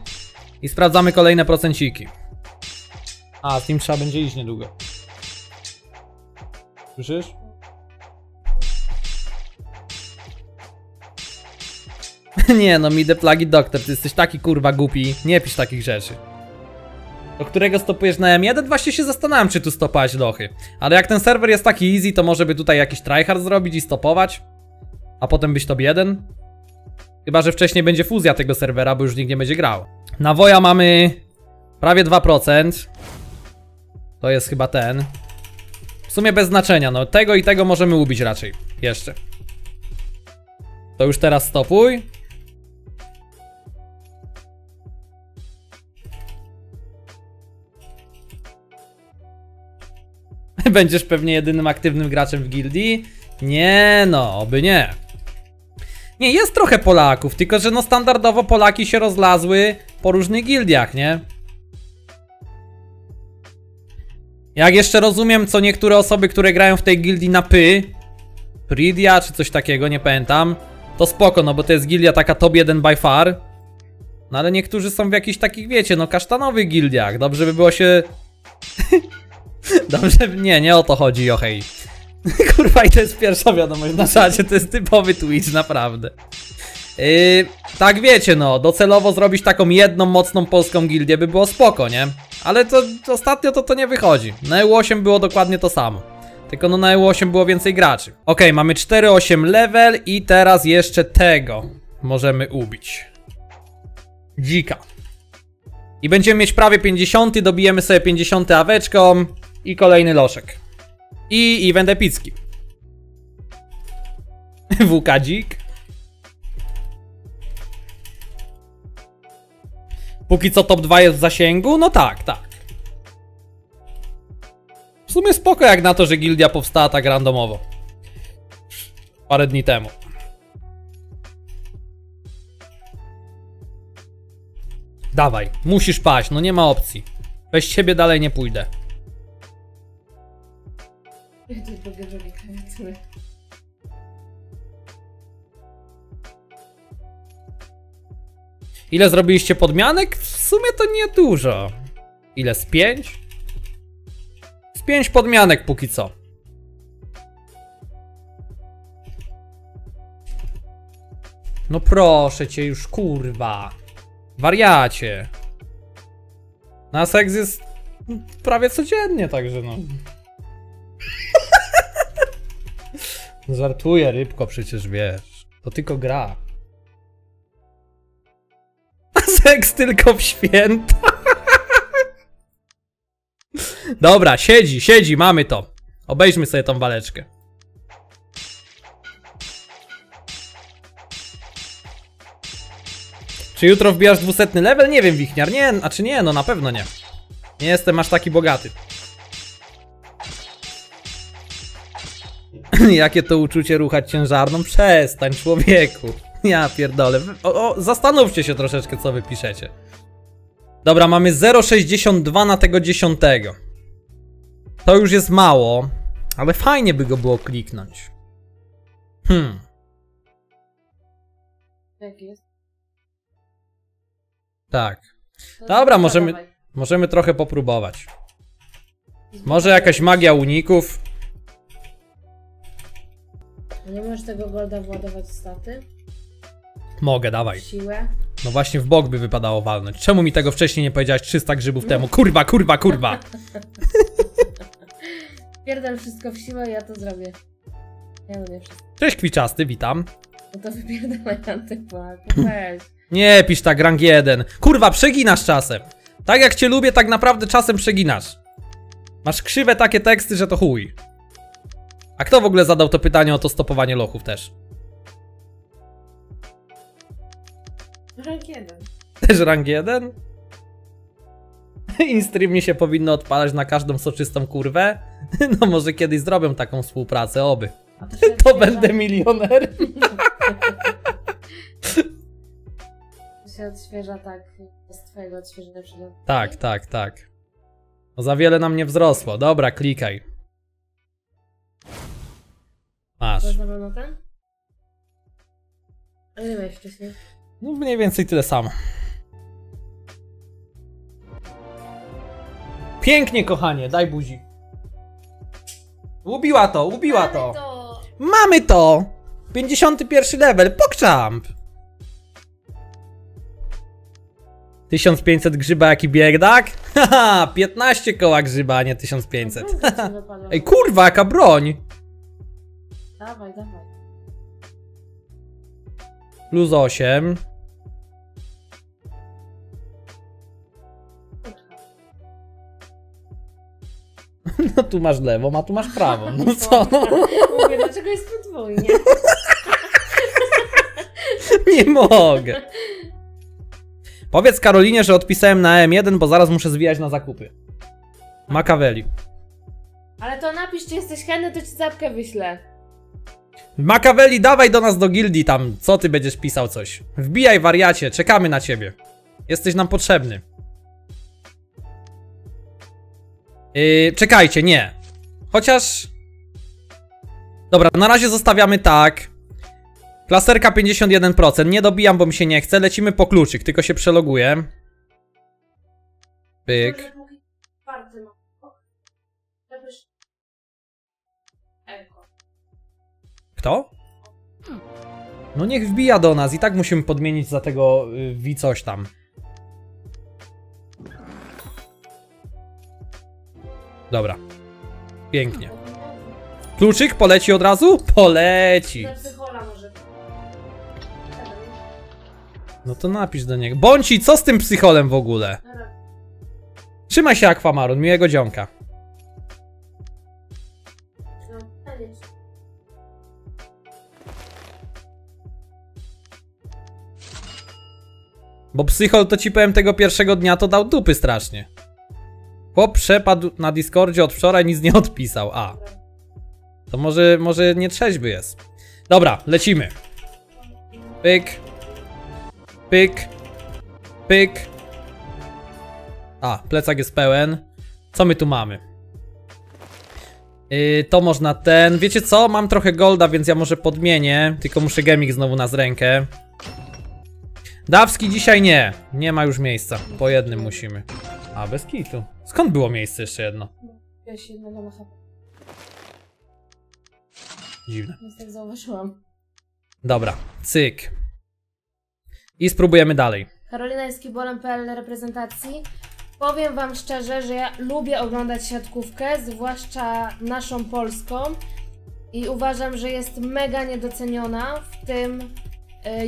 I sprawdzamy kolejne procenciki. A, z tym trzeba będzie iść niedługo. Słyszysz? Nie no, mi the plagi doktor, ty jesteś taki kurwa głupi, nie pisz takich rzeczy. Do którego stopujesz na M jeden? Właśnie się zastanawiam, czy tu stopać lochy. Ale jak ten serwer jest taki easy, to może by tutaj jakiś tryhard zrobić i stopować. A potem być top jeden. Chyba że wcześniej będzie fuzja tego serwera, bo już nikt nie będzie grał. Na Woja mamy prawie dwa procent. To jest chyba ten. W sumie bez znaczenia, no tego i tego możemy ubić raczej. Jeszcze. To już teraz stopuj. Będziesz pewnie jedynym aktywnym graczem w gildii? Nie no, oby nie. Nie, jest trochę Polaków, tylko że no standardowo Polaki się rozlazły po różnych gildiach, nie? Jak jeszcze rozumiem, co niektóre osoby, które grają w tej gildii na py, Pridia czy coś takiego, nie pamiętam, to spoko, no bo to jest gildia taka top jeden by far. No ale niektórzy są w jakichś takich, wiecie, no kasztanowych gildiach, dobrze by było się... Dobrze, nie, nie o to chodzi, johej. Kurwa, i to jest pierwsza wiadomość na czacie, to jest typowy Twitch, naprawdę. Yy, tak wiecie, no, docelowo zrobić taką jedną mocną polską gildię by było spoko, nie? Ale to, to ostatnio to, to nie wychodzi. Na E U osiem było dokładnie to samo. Tylko no na E U osiem było więcej graczy. Ok, mamy cztery osiem level i teraz jeszcze tego możemy ubić. Dzika. I będziemy mieć prawie pięćdziesiąt, dobijemy sobie pięćdziesiąt aweczką. I kolejny loszek. I event epicki. Wuka dzik. Póki co top dwa jest w zasięgu? No tak, tak. W sumie spoko jak na to, że gildia powstała tak randomowo. Parę dni temu. Dawaj, musisz paść, no nie ma opcji. Bez ciebie dalej nie pójdę. Ile zrobiliście podmianek? W sumie to niedużo. Ile? Z pięć? Z pięć podmianek póki co. No proszę cię już, kurwa. Wariacie. Na seks jest prawie codziennie, także no. Żartuję, rybko, przecież wiesz. To tylko gra. Seks tylko w święta. Dobra, siedzi, siedzi, mamy to. Obejrzmy sobie tą waleczkę. Czy jutro wbijasz dwusetny level? Nie wiem, Wichniar, nie, a czy nie, no na pewno nie. Nie jestem aż taki bogaty. Jakie to uczucie ruchać ciężarną? Przestań, człowieku. Ja pierdolę. O, o, zastanówcie się troszeczkę, co wypiszecie. Dobra, mamy zero przecinek sześćdziesiąt dwa na tego dziesiątego. To już jest mało, ale fajnie by go było kliknąć. Hmm. Tak jest. Tak. Dobra, możemy, możemy trochę popróbować. Może jakaś magia uników. Nie możesz tego golda władować staty? Mogę, dawaj. Siłę? No właśnie, w bok by wypadało walnąć. Czemu mi tego wcześniej nie powiedziałaś trzysta grzybów temu? Kurwa, kurwa, kurwa! Pierdol wszystko w siłę, ja to zrobię. Ja mówię wszystko. Cześć Kwiczasty, witam. No to wypierdolaj antypłak, weź. Nie, pisz tak, rank jeden. Kurwa, przeginasz czasem. Tak jak cię lubię, tak naprawdę czasem przeginasz. Masz krzywe takie teksty, że to chuj. A kto w ogóle zadał to pytanie o to stopowanie lochów też? Rank jeden. Też rank jeden? Instream mi się powinno odpalać na każdą soczystą kurwę. No może kiedyś zrobią taką współpracę, oby. A to, to będę milioner. To się odświeża tak, z twojego odświeżenia przydatnego. Tak, tak, tak. No za wiele nam nie wzrosło. Dobra, klikaj. Masz. A ile miałeś wcześniej? No mniej więcej tyle samo. Pięknie, kochanie, daj buzi. Ubiła to, ubiła Mamy to. to. Mamy to! pięćdziesiąty pierwszy level, pokczamp! tysiąc pięćset grzyba jaki biegdak? Haha, piętnaście koła grzyba, a nie tysiąc pięćset. Ej kurwa, jaka broń! Dawaj, dawaj. Plus osiem. No tu masz lewą, a tu masz prawą. No co? Mówię, dlaczego jest podwójnie? Nie mogę. Powiedz Karolinie, że odpisałem na A M jeden, bo zaraz muszę zwijać na zakupy. Machiaveli. Ale to napisz, czy jesteś chętny, to ci zapkę wyślę. Machiaveli, dawaj do nas do gildii tam, co ty będziesz pisał coś. Wbijaj, wariacie, czekamy na ciebie. Jesteś nam potrzebny. Yy, czekajcie, nie. Chociaż... Dobra, na razie zostawiamy tak. Klaserka pięćdziesiąt jeden procent, nie dobijam, bo mi się nie chce. Lecimy po kluczyk, tylko się przeloguję. Pyk. Kto? No niech wbija do nas, i tak musimy podmienić za tego yy, wi coś tam. Dobra. Pięknie. Kluczyk poleci od razu? Poleci. No to napisz do niego. Bądź, co z tym psycholem w ogóle? Trzymaj się, Aquamarun, miłego dzionka. Bo Psychol, to ci powiem, tego pierwszego dnia to dał dupy strasznie. Chłop przepadł na Discordzie od wczoraj, nic nie odpisał. A. To może, może nie trzeźwy jest. Dobra, lecimy. Pyk. Pyk. Pyk. A, plecak jest pełen. Co my tu mamy? Yy, to można ten... Wiecie co? Mam trochę golda, więc ja może podmienię. Tylko muszę gemik znowu na z rękę. Dawski dzisiaj nie, nie ma już miejsca, po jednym musimy. A, bez kitu. Skąd było miejsce jeszcze jedno? Ja się jednego na chapę. Dziwne. Więc tak zauważyłam. Dobra, cyk. I spróbujemy dalej. Karolina jest kibolem.pl reprezentacji. Powiem wam szczerze, że ja lubię oglądać siatkówkę, zwłaszcza naszą polską. I uważam, że jest mega niedoceniona w tym...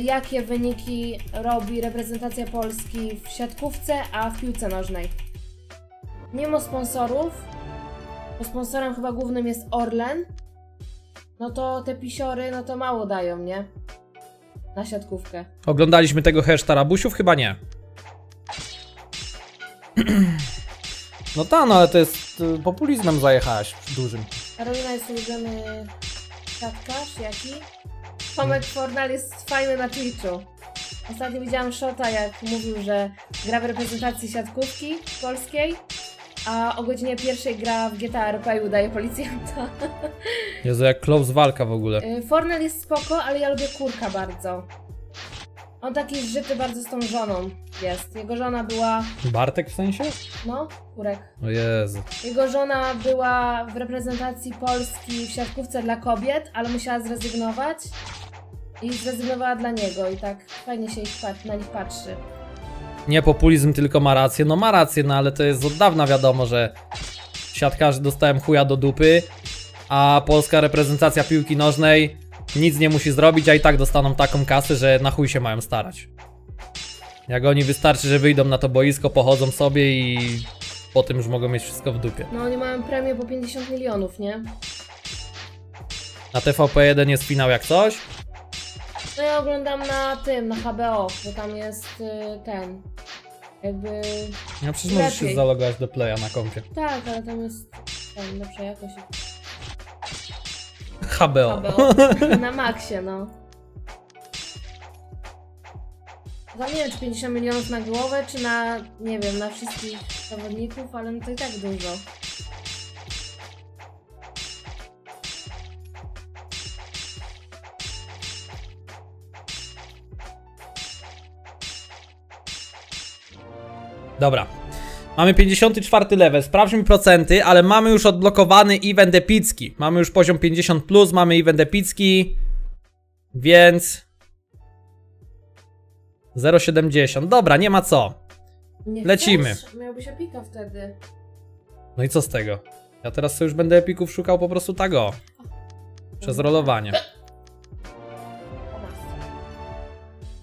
Jakie wyniki robi reprezentacja Polski w siatkówce, a w piłce nożnej? Mimo sponsorów, bo sponsorem chyba głównym jest Orlen, no to te pisiory, no to mało dają, nie? Na siatkówkę. Oglądaliśmy tego Hesztarabusiów? Chyba nie. No ta, no ale to jest y, populizmem zajechałaś dużym. Karolina jest ulubiony siatkarz, jaki? Tomek Fornal jest fajny na Twitchu. Ostatnio widziałam Shota, jak mówił, że gra w reprezentacji siatkówki polskiej, a o godzinie pierwszej gra w G T A R P i udaje policjanta. Jezu, jak Klaus walka w ogóle. Y, Fornal jest spoko, ale ja lubię Kurka bardzo. On taki zżyty bardzo z tą żoną jest. Jego żona była... Bartek w sensie? No, Kurek. O Jezu. Jego żona była w reprezentacji Polski w siatkówce dla kobiet, ale musiała zrezygnować. I zrezygnowała dla niego i tak fajnie się ich patrzy, na nich patrzy. Nie populizm, tylko ma rację. No ma rację, no ale to jest od dawna wiadomo, że siatkarze dostałem chuja do dupy, a polska reprezentacja piłki nożnej nic nie musi zrobić, a i tak dostaną taką kasę, że na chuj się mają starać. Jak oni wystarczy, że wyjdą na to boisko, pochodzą sobie i po tym już mogą mieć wszystko w dupie. No oni mają premię po pięćdziesiąt milionów, nie? Na T V P jeden jest finał jak coś? No ja oglądam na tym, na H B O, bo tam jest y, ten, jakby... No przecież możesz się zalogować do Playa na kompie. Tak, ale tam jest ten, dobrze, jakoś... H B O. H B O. Na maksie, no. Za nie wiem, czy pięćdziesiąt milionów na głowę, czy na, nie wiem, na wszystkich zawodników, ale no to i tak dużo. Dobra, mamy pięćdziesiąty czwarty level, sprawdźmy procenty, ale mamy już odblokowany event epicki. Mamy już poziom pięćdziesiąt plus, mamy event epicki, więc zero przecinek siedemdziesiąt, dobra, nie ma co. Nie lecimy. Chcesz? Miałbyś epika wtedy. No i co z tego? Ja teraz sobie już będę epików szukał po prostu tak o. Przez rolowanie.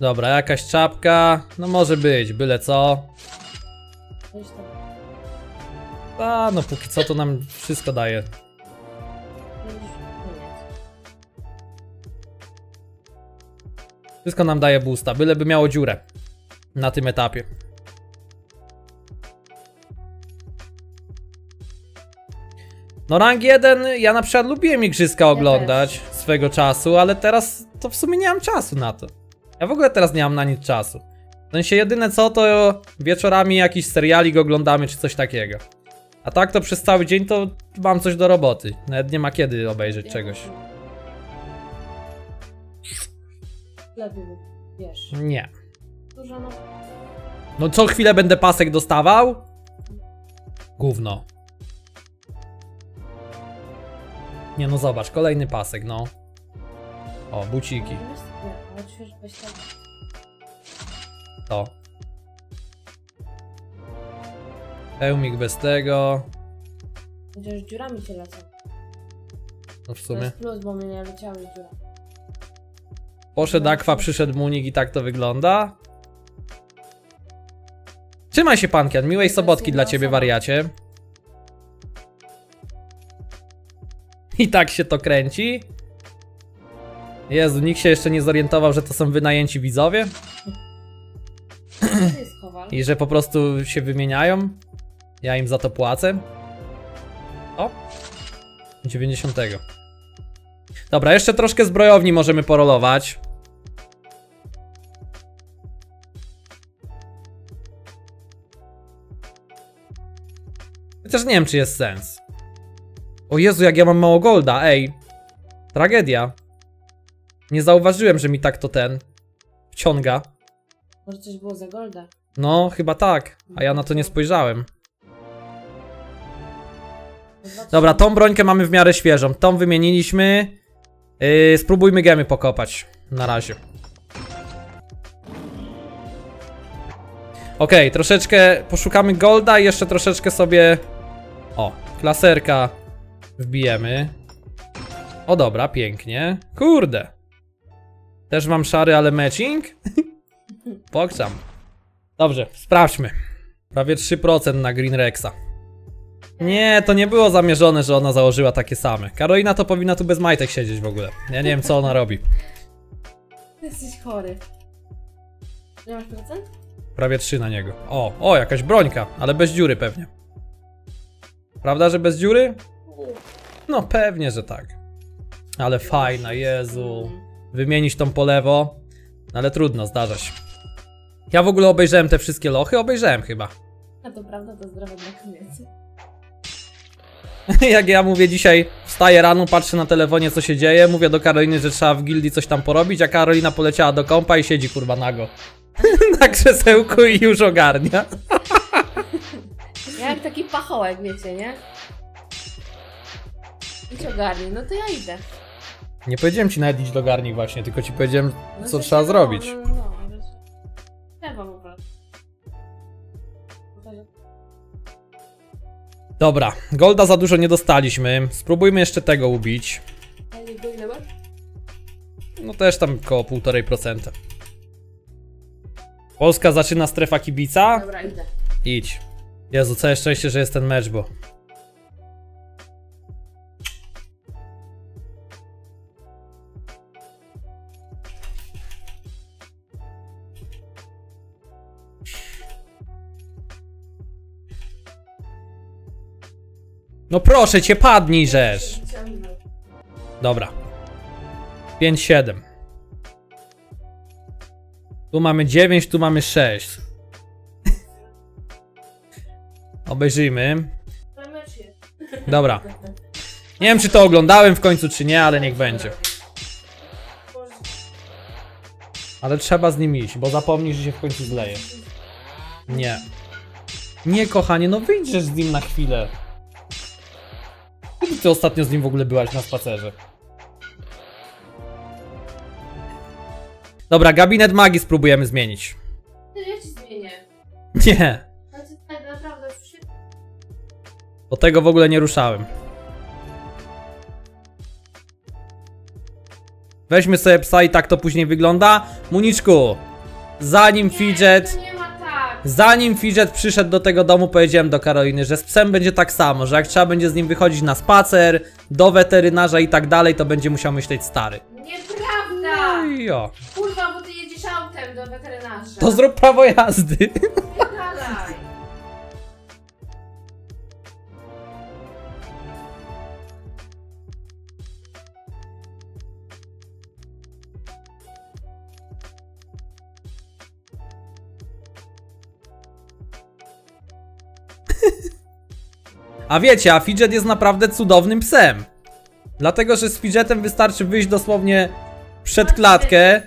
Dobra, jakaś czapka, no może być, byle co. A no póki co to nam wszystko daje. Wszystko nam daje boosta, byleby miało dziurę na tym etapie. No rank jeden, ja na przykład lubiłem igrzyska oglądać swego czasu, ale teraz to w sumie nie mam czasu na to. Ja w ogóle teraz nie mam na nic czasu. W sensie jedyne co to wieczorami jakiś serialik oglądamy czy coś takiego. A tak to przez cały dzień to mam coś do roboty. Nawet nie ma kiedy obejrzeć czegoś. Wiesz. Nie. No co chwilę będę pasek dostawał? Gówno. Nie no zobacz, kolejny pasek no. O, buciki. To hełmik bez tego. Chociaż dziurami się lecą. No w sumie. To jest plus, bo mnie nie leciały dziura. Poszedł Aqua, przyszedł Munik i tak to wygląda. Trzymaj się Pankian, miłej sobotki dla ciebie wariacie. I tak się to kręci. Jezu, nikt się jeszcze nie zorientował, że to są wynajęci widzowie. I że po prostu się wymieniają. Ja im za to płacę. O! dziewięćdziesiąt. Dobra, jeszcze troszkę zbrojowni możemy porolować. Chociaż nie wiem, czy jest sens. O Jezu, jak ja mam mało golda, ej. Tragedia. Nie zauważyłem, że mi tak to ten wciąga. Może coś było za golda? No, chyba tak, a ja na to nie spojrzałem. Dobra, tą brońkę mamy w miarę świeżą, tą wymieniliśmy. Yy, spróbujmy gemy pokopać, na razie. Okej, okay, troszeczkę poszukamy golda i jeszcze troszeczkę sobie... O, klaserka wbijemy. O dobra, pięknie. Kurde. Też mam szary, ale matching? Pokrzam. Dobrze, sprawdźmy. Prawie trzy procent na Green Rexa. Nie, to nie było zamierzone, że ona założyła takie same. Karolina to powinna tu bez majtek siedzieć w ogóle. Ja nie wiem, co ona robi. Jesteś chory. Nie masz procent? Prawie trzy na niego. O, o, jakaś brońka, ale bez dziury pewnie. Prawda, że bez dziury? No pewnie, że tak. Ale fajna, Jezu. Wymienić tą po lewo. Ale trudno, zdarza się. Ja w ogóle obejrzałem te wszystkie lochy, obejrzałem chyba. A to prawda, to zdrowe dla kobiety. Jak ja mówię dzisiaj, wstaję rano, patrzę na telefonie, co się dzieje, mówię do Karoliny, że trzeba w gildii coś tam porobić, a Karolina poleciała do kompa i siedzi kurwa nago na krzesełku i już ogarnia. Ja jak taki pachołek, wiecie, nie? Idź ogarnij, no to ja idę. Nie powiedziałem ci nawet idź do garnik właśnie, tylko ci powiedziałem, no co trzeba zrobić. No, no, no. Trzeba po prostu. Dobra, golda za dużo nie dostaliśmy. Spróbujmy jeszcze tego ubić. No też tam koło półtorej procent. Polska zaczyna strefa kibica. Dobra, idę. Idź. Jezu, całe szczęście, że jest ten mecz, bo... No proszę cię, padnij, rzesz. Dobra. pięć siedem. Tu mamy dziewięć, tu mamy sześć. Obejrzyjmy. Dobra. Nie wiem, czy to oglądałem w końcu, czy nie, ale niech będzie. Ale trzeba z nim iść, bo zapomnisz, że się w końcu zleje. Nie. Nie, kochanie, no wyjdziesz z nim na chwilę. Kiedy ty ostatnio z nim w ogóle byłaś na spacerze? Dobra, gabinet magii spróbujemy zmienić. Ja ci zmienię. Nie. Tak naprawdę wszystko. Do tego w ogóle nie ruszałem. Weźmy sobie psa i tak to później wygląda. Municzku, zanim nie, fidget... Zanim Fidget przyszedł do tego domu, powiedziałem do Karoliny, że z psem będzie tak samo, że jak trzeba będzie z nim wychodzić na spacer, do weterynarza i tak dalej, to będzie musiał myśleć stary. Nieprawda! No i o. Kurwa, bo ty jedziesz autem do weterynarza. To zrób prawo jazdy. Nieprawda. A wiecie, a Fidget jest naprawdę cudownym psem. Dlatego, że z Fidgetem wystarczy wyjść dosłownie przed klatkę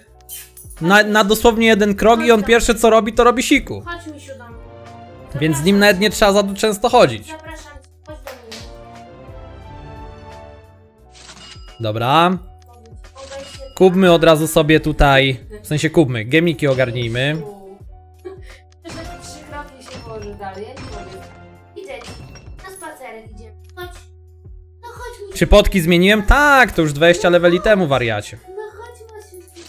na, na dosłownie jeden krok i on pierwsze co robi, to robi siku. Więc z nim nawet nie trzeba za często chodzić. Dobra. Kupmy od razu sobie tutaj, w sensie kupmy, gemiki ogarnijmy. Czy potki zmieniłem? Tak, to już dwadzieścia leveli temu, wariacie. No chodź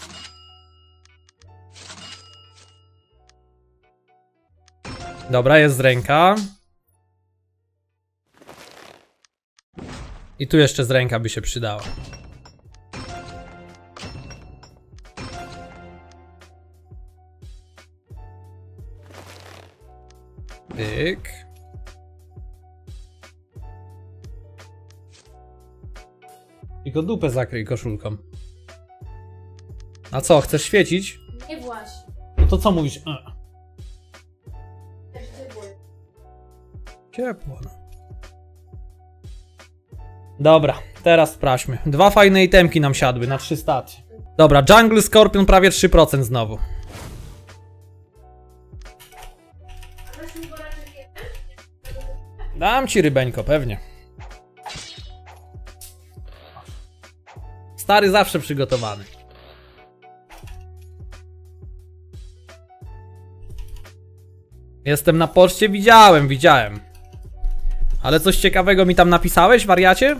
właśnie. Dobra, jest z ręka. I tu jeszcze z ręka by się przydało. Pyk. Tylko dupę zakryj koszulką. A co, chcesz świecić? Nie właśnie. No to co mówisz? A. Ciepło. Ciepło. Dobra, teraz sprawdźmy. Dwa fajne itemki nam siadły na trzy stacje. Dobra, Jungle Scorpion prawie trzy procent znowu. Dam ci rybeńko, pewnie. Stary zawsze przygotowany. Jestem na poczcie, widziałem, widziałem. Ale coś ciekawego mi tam napisałeś, wariacie?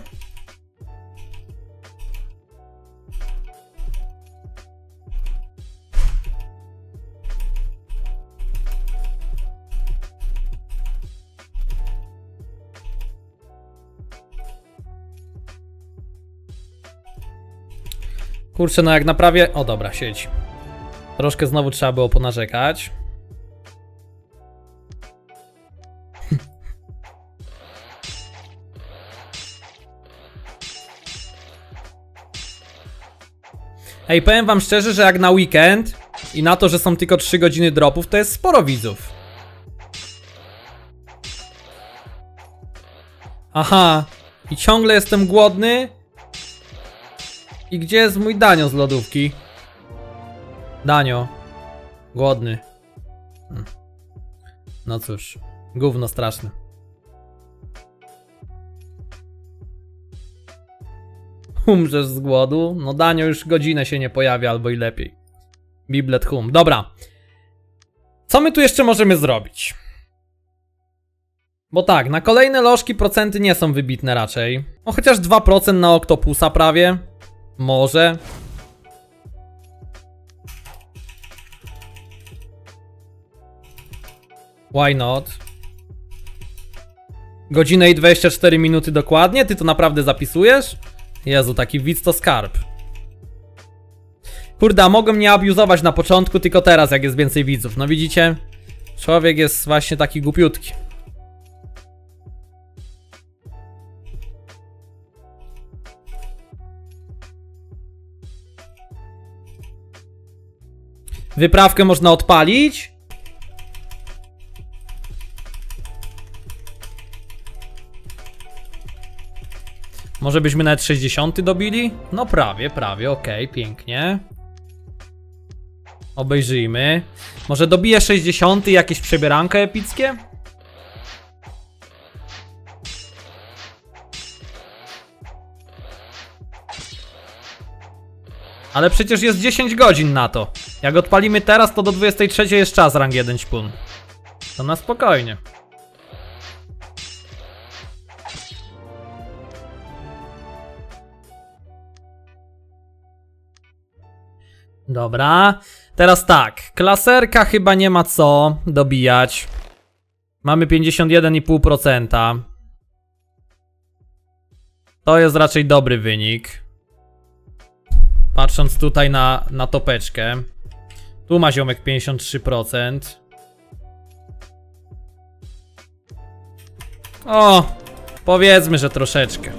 Kurczę, no jak naprawię... O dobra, siedź. Troszkę znowu trzeba było ponarzekać. Ej, powiem wam szczerze, że jak na weekend i na to, że są tylko trzy godziny dropów, to jest sporo widzów. Aha, i ciągle jestem głodny. I gdzie jest mój Danio z lodówki? Danio. Głodny. Hm. No cóż, gówno straszne. Umrzesz z głodu? No Danio już godzinę się nie pojawia, albo i lepiej. Biblet hum. Dobra. Co my tu jeszcze możemy zrobić? Bo tak, na kolejne lożki procenty nie są wybitne raczej. No chociaż dwa procent na Oktopusa prawie. Może. Why not? Godzinę i dwadzieścia cztery minuty dokładnie? Ty to naprawdę zapisujesz? Jezu, taki widz to skarb. Kurde, mogłem nie abuzować na początku, tylko teraz jak jest więcej widzów. No widzicie? Człowiek jest właśnie taki głupiutki. Wyprawkę można odpalić. Może byśmy nawet sześćdziesiąt dobili? No prawie, prawie, okej, okay, pięknie. Obejrzyjmy. Może dobiję sześćdziesiąt i jakieś przebieranko epickie? Ale przecież jest dziesięć godzin na to. Jak odpalimy teraz, to do dwudziestej trzeciej jest czas rang jeden szpun. To na spokojnie. Dobra. Teraz tak. Klaserka chyba nie ma co dobijać. Mamy pięćdziesiąt jeden i pół procent. To jest raczej dobry wynik. Patrząc tutaj na, na topeczkę. Tu ma ziomek pięćdziesiąt trzy procent. O, powiedzmy, że troszeczkę.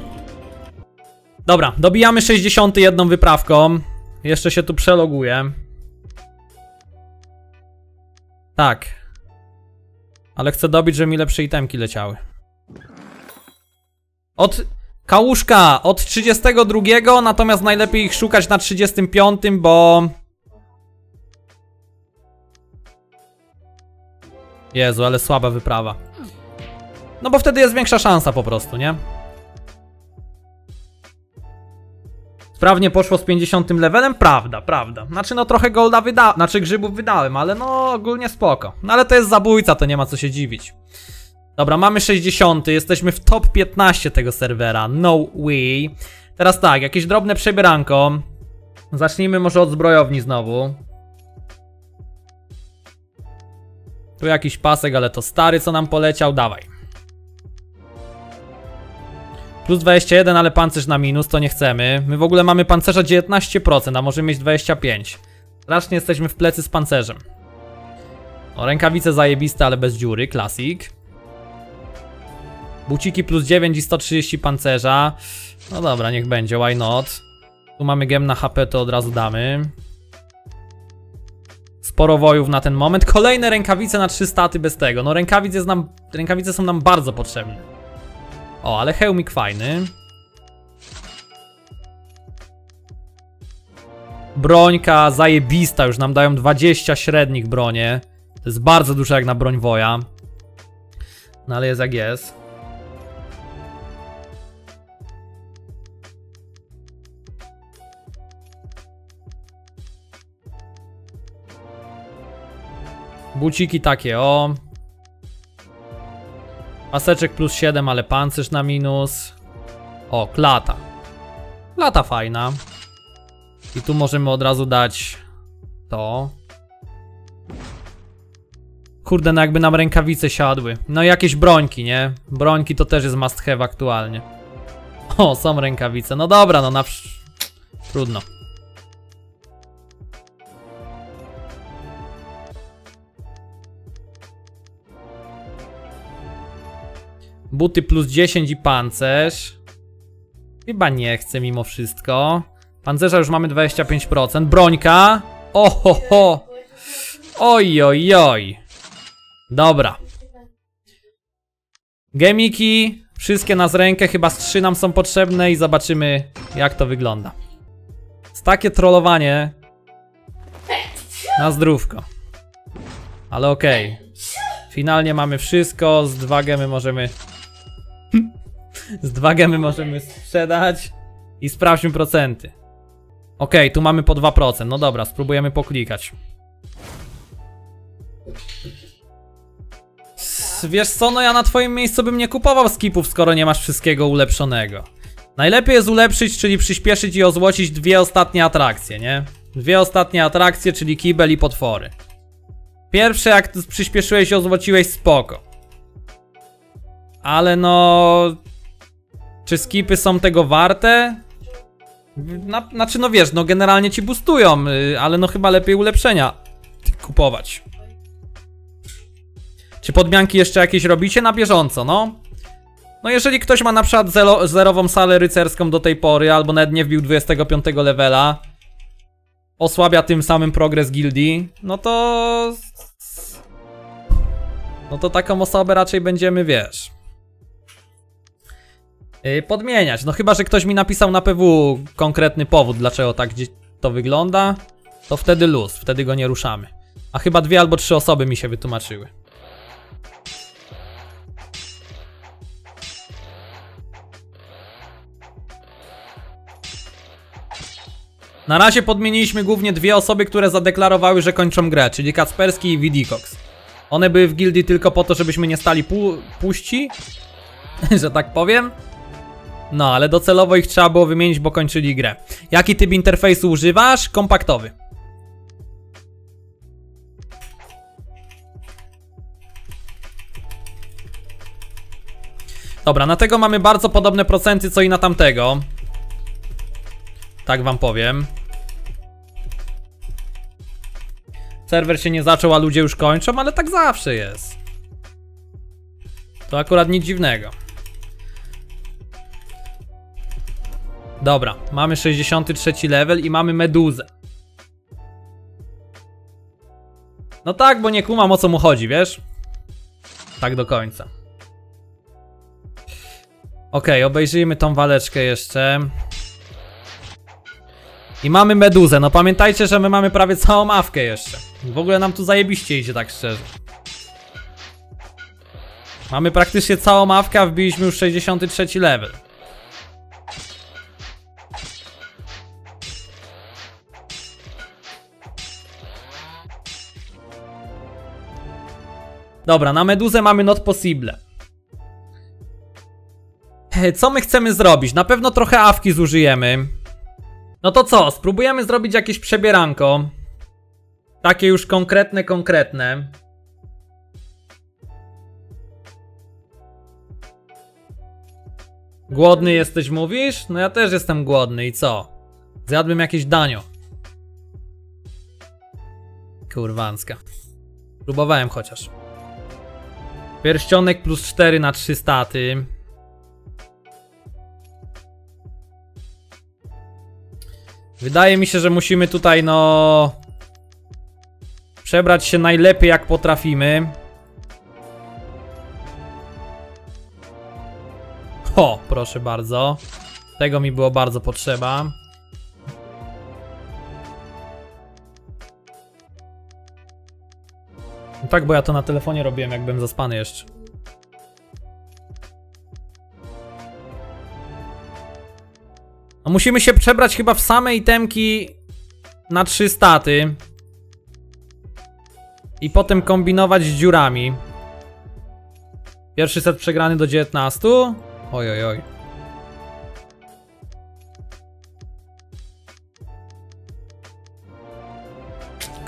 Dobra, dobijamy sześćdziesiąt jeden wyprawką. Jeszcze się tu przeloguję. Tak. Ale chcę dobić, że mi lepsze itemki leciały. Od... Kałużka od trzydziestego drugiego, natomiast najlepiej ich szukać na trzydziestym piątym, bo... Jezu, ale słaba wyprawa. No bo wtedy jest większa szansa po prostu, nie? Sprawnie poszło z pięćdziesiątym levelem? Prawda, prawda. Znaczy no trochę golda wydałem, znaczy grzybów wydałem, ale no ogólnie spoko. No ale to jest zabójca, to nie ma co się dziwić. Dobra, mamy sześćdziesiąt, jesteśmy w top piętnaście tego serwera, no way. Teraz tak, jakieś drobne przebieranko. Zacznijmy może od zbrojowni znowu. Tu jakiś pasek, ale to stary co nam poleciał, dawaj. Plus dwadzieścia jeden, ale pancerz na minus, to nie chcemy. My w ogóle mamy pancerza dziewiętnaście procent, a możemy mieć dwadzieścia pięć procent. Strasznie jesteśmy w plecy z pancerzem. O, rękawice zajebiste, ale bez dziury, klasik. Buciki plus dziewięć i sto trzydzieści pancerza. No dobra, niech będzie, why not. Tu mamy gem na H P, to od razu damy. Sporo wojów na ten moment. Kolejne rękawice na trzy staty bez tego. No rękawice, jest nam, rękawice są nam bardzo potrzebne. O, ale hełmik fajny. Brońka zajebista, już nam dają dwadzieścia średnich bronie. To jest bardzo dużo jak na broń woja. No ale jest jak jest. Buciki takie, o. Paseczek plus siedem, ale pancerz na minus. O, klata. Klata fajna. I tu możemy od razu dać to. Kurde, no jakby nam rękawice siadły. No i jakieś brońki, nie? Brońki to też jest must have aktualnie. O, są rękawice. No dobra, no na... Trudno. Buty plus dziesięć i pancerz. Chyba nie chcę mimo wszystko. Pancerza już mamy dwadzieścia pięć procent. Brońka. Ohoho. Oj, oj, oj. Dobra. Gemiki. Wszystkie na z rękę. Chyba z trzy nam są potrzebne i zobaczymy, jak to wygląda. Jest takie trollowanie. Na zdrówko. Ale okej. Okay. Finalnie mamy wszystko. Z dwa gemy możemy... z dwa gemy możemy sprzedać. I sprawdźmy procenty. Okej, okay, tu mamy po dwa procent. No dobra, spróbujemy poklikać. Wiesz co, no ja na twoim miejscu bym nie kupował skipów, skoro nie masz wszystkiego ulepszonego. Najlepiej jest ulepszyć, czyli przyspieszyć i ozłocić dwie ostatnie atrakcje, nie? Dwie ostatnie atrakcje, czyli kibel i potwory. Pierwsze, jak przyspieszyłeś i ozłociłeś, spoko. Ale no... czy skipy są tego warte? Na, znaczy no wiesz, no generalnie ci boostują, ale no chyba lepiej ulepszenia kupować. Czy podmianki jeszcze jakieś robicie? Na bieżąco, no. No jeżeli ktoś ma na przykład zero, zerową salę rycerską do tej pory, albo nawet nie wbił dwudziestego piątego levela, osłabia tym samym progres gildii, no to... no to taką osobę raczej będziemy, wiesz... podmieniać. No chyba, że ktoś mi napisał na P W konkretny powód, dlaczego tak to wygląda, to wtedy luz, wtedy go nie ruszamy. A chyba dwie albo trzy osoby mi się wytłumaczyły. Na razie podmieniliśmy głównie dwie osoby, które zadeklarowały, że kończą grę, czyli Kasperski i V D Cox. One były w gildii tylko po to, żebyśmy nie stali pu puści, że tak powiem. No, ale docelowo ich trzeba było wymienić, bo kończyli grę. Jaki typ interfejsu używasz? Kompaktowy. Dobra, na tego mamy bardzo podobne procenty, co i na tamtego. Tak wam powiem. Serwer się nie zaczął, a ludzie już kończą, ale tak zawsze jest. To akurat nic dziwnego. Dobra, mamy sześćdziesiąty trzeci level i mamy meduzę. No tak, bo nie kumam, o co mu chodzi, wiesz? Tak do końca. Okej, obejrzyjmy tą waleczkę jeszcze. I mamy meduzę, no pamiętajcie, że my mamy prawie całą awkę jeszcze. W ogóle nam tu zajebiście idzie, tak szczerze. Mamy praktycznie całą awkę, a wbiliśmy już sześćdziesiąty trzeci level. Dobra, na meduzę mamy not possible. Co my chcemy zrobić? Na pewno trochę awki zużyjemy. No to co? Spróbujemy zrobić jakieś przebieranko. Takie już konkretne, konkretne. Głodny jesteś, mówisz? No ja też jestem głodny i co? Zjadłbym jakieś danio. Kurwanska. Próbowałem chociaż. Pierścionek plus cztery na trzy staty. Wydaje mi się, że musimy tutaj no... przebrać się najlepiej jak potrafimy. Ho, proszę bardzo. Tego mi było bardzo potrzeba. No tak, bo ja to na telefonie robiłem, jak byłem zaspany jeszcze. No musimy się przebrać chyba w same itemki na trzy staty. I potem kombinować z dziurami. Pierwszy set przegrany do dziewiętnastu. Oj, oj, oj.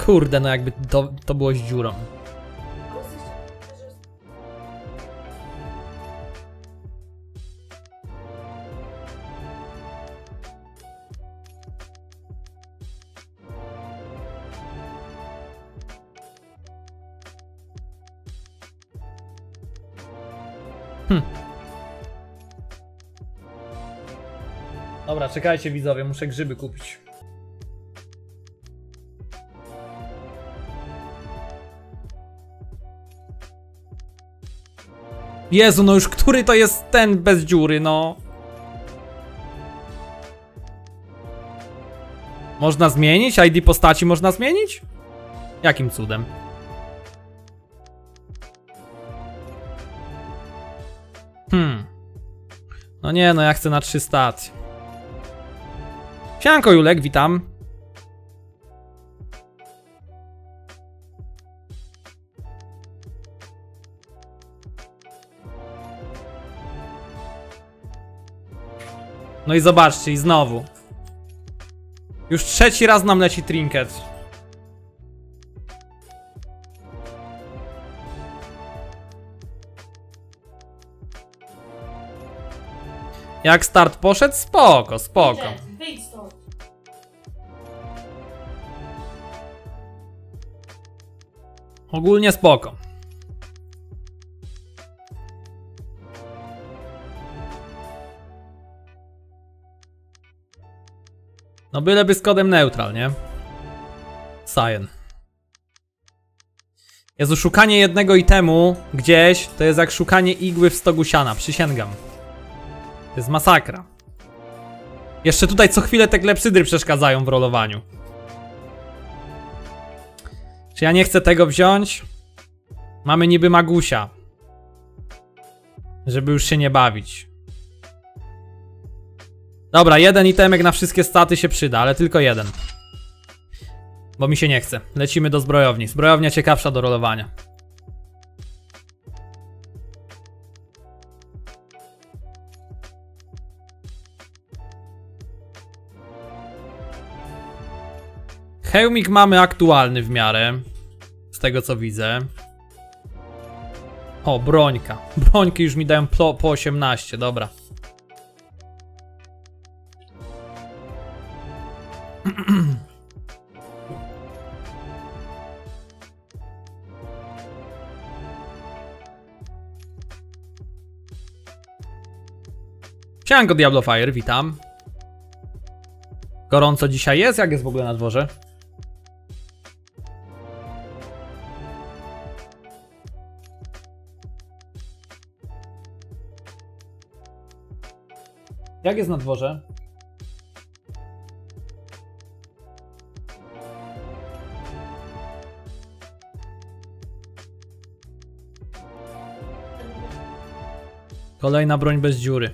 Kurde, no jakby to, to było z dziurą. Dobra, czekajcie widzowie, muszę grzyby kupić. Jezu, no już który to jest ten bez dziury, no. Można zmienić? I D postaci można zmienić? Jakim cudem? Hmm. No nie, no ja chcę na trzy stacje. Sianko Julek, witam. No i zobaczcie, i znowu. Już trzeci raz nam leci trinket. Jak start poszedł? Spoko, spoko. Ogólnie spoko. No byleby z kodem neutral, nie? Cyan. Jezu, szukanie jednego itemu gdzieś to jest jak szukanie igły w stogu siana, przysięgam. To jest masakra. Jeszcze tutaj co chwilę te klepsydry przeszkadzają w rolowaniu. Czy ja nie chcę tego wziąć? Mamy niby Magusia. Żeby już się nie bawić. Dobra, jeden itemek na wszystkie staty się przyda, ale tylko jeden. Bo mi się nie chce. Lecimy do zbrojowni. Zbrojownia ciekawsza do rolowania. Hełmik mamy aktualny w miarę. Z tego co widzę. O, brońka. Brońki już mi dają po, po osiemnaście, dobra. Sianko Diablo Fire, witam. Gorąco dzisiaj jest? Jak jest w ogóle na dworze? Jak jest na dworze? Kolejna broń bez dziury.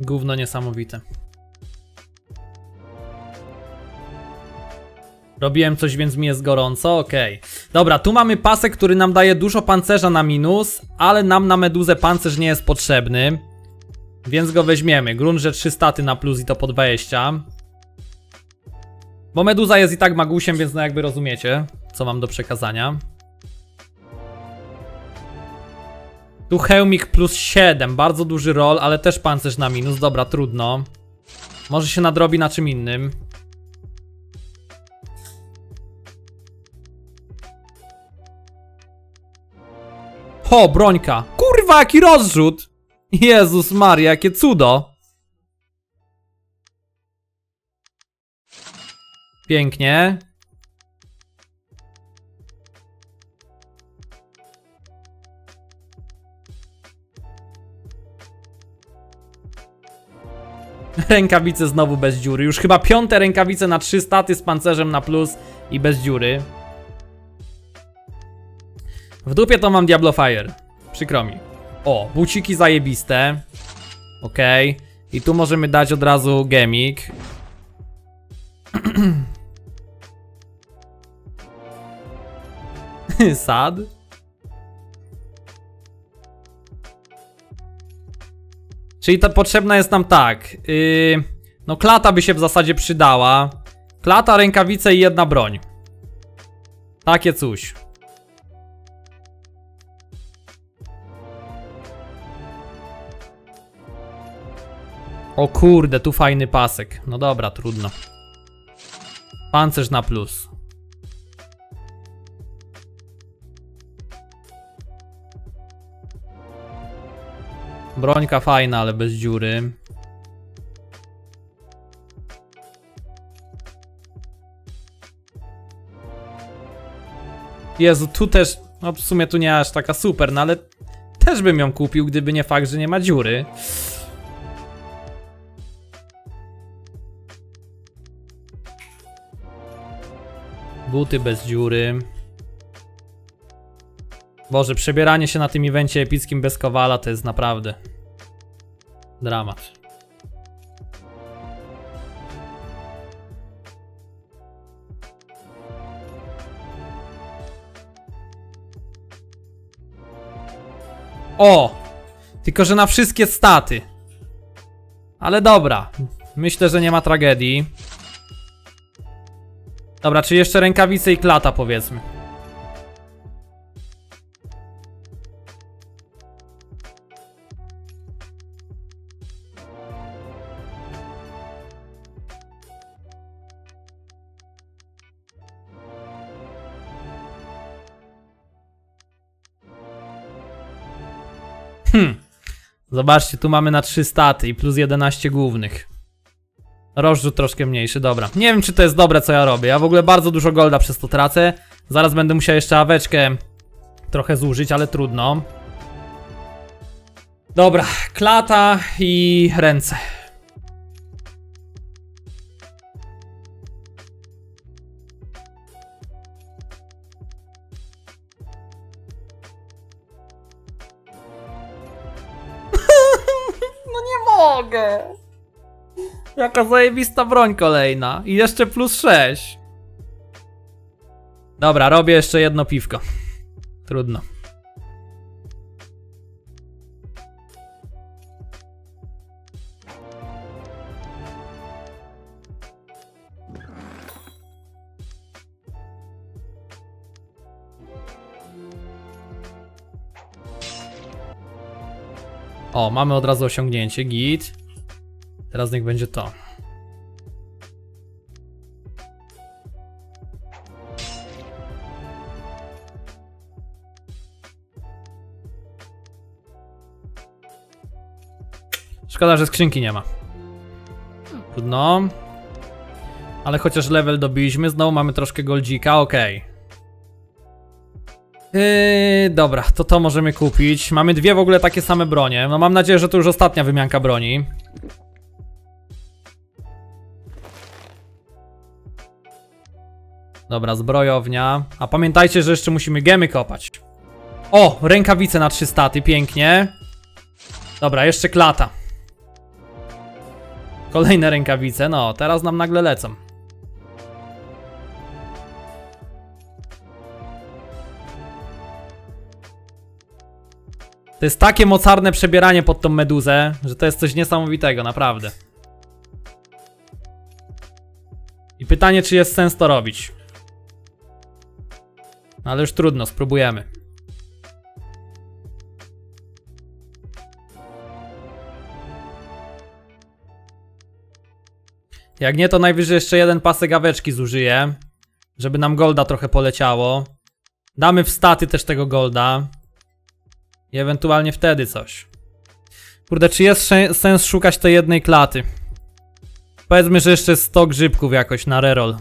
Gówno niesamowite. Robiłem coś, więc mi jest gorąco, okej. Okay. Dobra, tu mamy pasek, który nam daje dużo pancerza na minus, ale nam na meduzę pancerz nie jest potrzebny. Więc go weźmiemy. Grunt, że trzy staty na plus i to po dwadzieścia. Bo meduza jest i tak magusiem, więc no jakby rozumiecie, co mam do przekazania. Tu hełmik plus siedem, bardzo duży roll, ale też pancerz na minus, dobra, trudno. Może się nadrobi na czym innym. Ho, brońka, kurwa jaki rozrzut. Jezus Maria, jakie cudo. Pięknie. Rękawice znowu bez dziury. Już chyba piąte rękawice na trzy staty z pancerzem na plus i bez dziury. W dupie to mam Diablo Fire. Przykro mi. O, buciki zajebiste. Okej. Okay. I tu możemy dać od razu gemik. Sad. Czyli to potrzebna jest nam tak. Yy, no klata by się w zasadzie przydała. Klata, rękawice i jedna broń. Takie coś. O kurde, tu fajny pasek. No dobra, trudno. Pancerz na plus. Brońka fajna, ale bez dziury. Jezu, tu też, no w sumie tu nie aż taka super, no ale też bym ją kupił, gdyby nie fakt, że nie ma dziury. Buty bez dziury. Boże, przebieranie się na tym evencie epickim bez kowala to jest naprawdę dramat. O! Tylko że na wszystkie staty. Ale dobra. Myślę, że nie ma tragedii. Dobra, czyli jeszcze rękawice i klata, powiedzmy. Hmm. Zobaczcie, tu mamy na trzy staty i plus jedenaście głównych. Rozrzut troszkę mniejszy, dobra. Nie wiem, czy to jest dobre, co ja robię. Ja w ogóle bardzo dużo golda przez to tracę. Zaraz będę musiał jeszcze aweczkę trochę zużyć, ale trudno. Dobra, klata i ręce. Jaka zajebista broń kolejna. I jeszcze plus sześć. Dobra, robię jeszcze jedno piwko. Trudno. O, mamy od razu osiągnięcie, git. Teraz niech będzie to. Szkoda, że skrzynki nie ma. Trudno. Ale chociaż level dobiliśmy, znowu mamy troszkę goldzika, okej. Okay. Yy, dobra, to to możemy kupić. Mamy dwie w ogóle takie same bronie. No mam nadzieję, że to już ostatnia wymianka broni. Dobra, zbrojownia. A pamiętajcie, że jeszcze musimy gemy kopać. O, rękawice na trzy staty, pięknie. Dobra, jeszcze klata. Kolejne rękawice, no teraz nam nagle lecą. To jest takie mocarne przebieranie pod tą meduzę, że to jest coś niesamowitego, naprawdę. I pytanie, czy jest sens to robić. No ale już trudno, spróbujemy. Jak nie, to najwyżej jeszcze jeden pasek aweczki zużyję, żeby nam golda trochę poleciało. Damy w staty też tego golda i ewentualnie wtedy coś. Kurde, czy jest sens szukać tej jednej klaty? Powiedzmy, że jeszcze sto grzybków jakoś na reroll.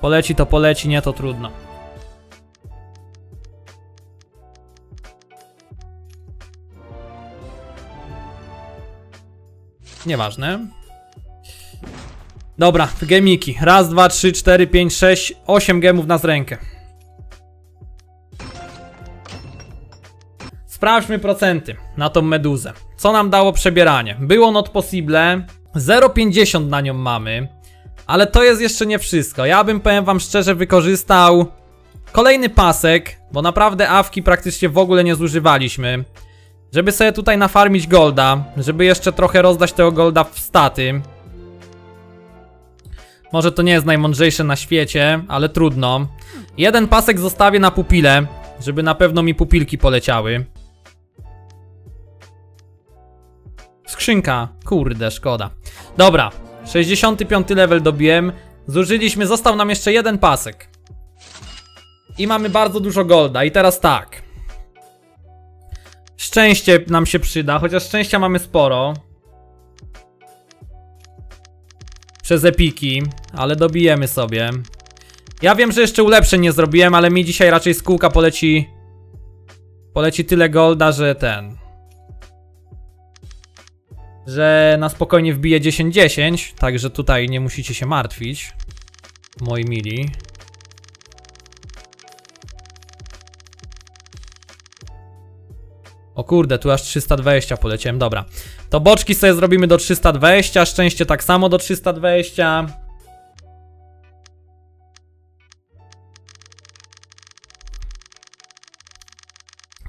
Poleci to poleci, nie to trudno. Nieważne. Dobra, gemiki. Raz, dwa, trzy, cztery, pięć, sześć, osiem gemów na rękę. Sprawdźmy procenty na tą meduzę. Co nam dało przebieranie? Było not possible. zero przecinek pięćdziesiąt na nią mamy. Ale to jest jeszcze nie wszystko. Ja bym, powiem wam szczerze, wykorzystał kolejny pasek, bo naprawdę awki praktycznie w ogóle nie zużywaliśmy. Żeby sobie tutaj nafarmić golda, żeby jeszcze trochę rozdać tego golda w staty. Może to nie jest najmądrzejsze na świecie, ale trudno. Jeden pasek zostawię na pupilę, żeby na pewno mi pupilki poleciały. Skrzynka, kurde, szkoda. Dobra, sześćdziesiąty piąty level dobiłem. Zużyliśmy, został nam jeszcze jeden pasek. I mamy bardzo dużo golda i teraz tak. Szczęście nam się przyda, chociaż szczęścia mamy sporo. Przez epiki, ale dobijemy sobie. Ja wiem, że jeszcze ulepszeń nie zrobiłem, ale mi dzisiaj raczej z kółka poleci... Poleci tyle golda, że ten... Że na spokojnie wbije dziesięć dziesięć, także tutaj nie musicie się martwić, moi mili. O kurde, tu aż trzysta dwadzieścia poleciałem, dobra. To boczki sobie zrobimy do trzysta dwadzieścia, szczęście tak samo do trzysta dwadzieścia.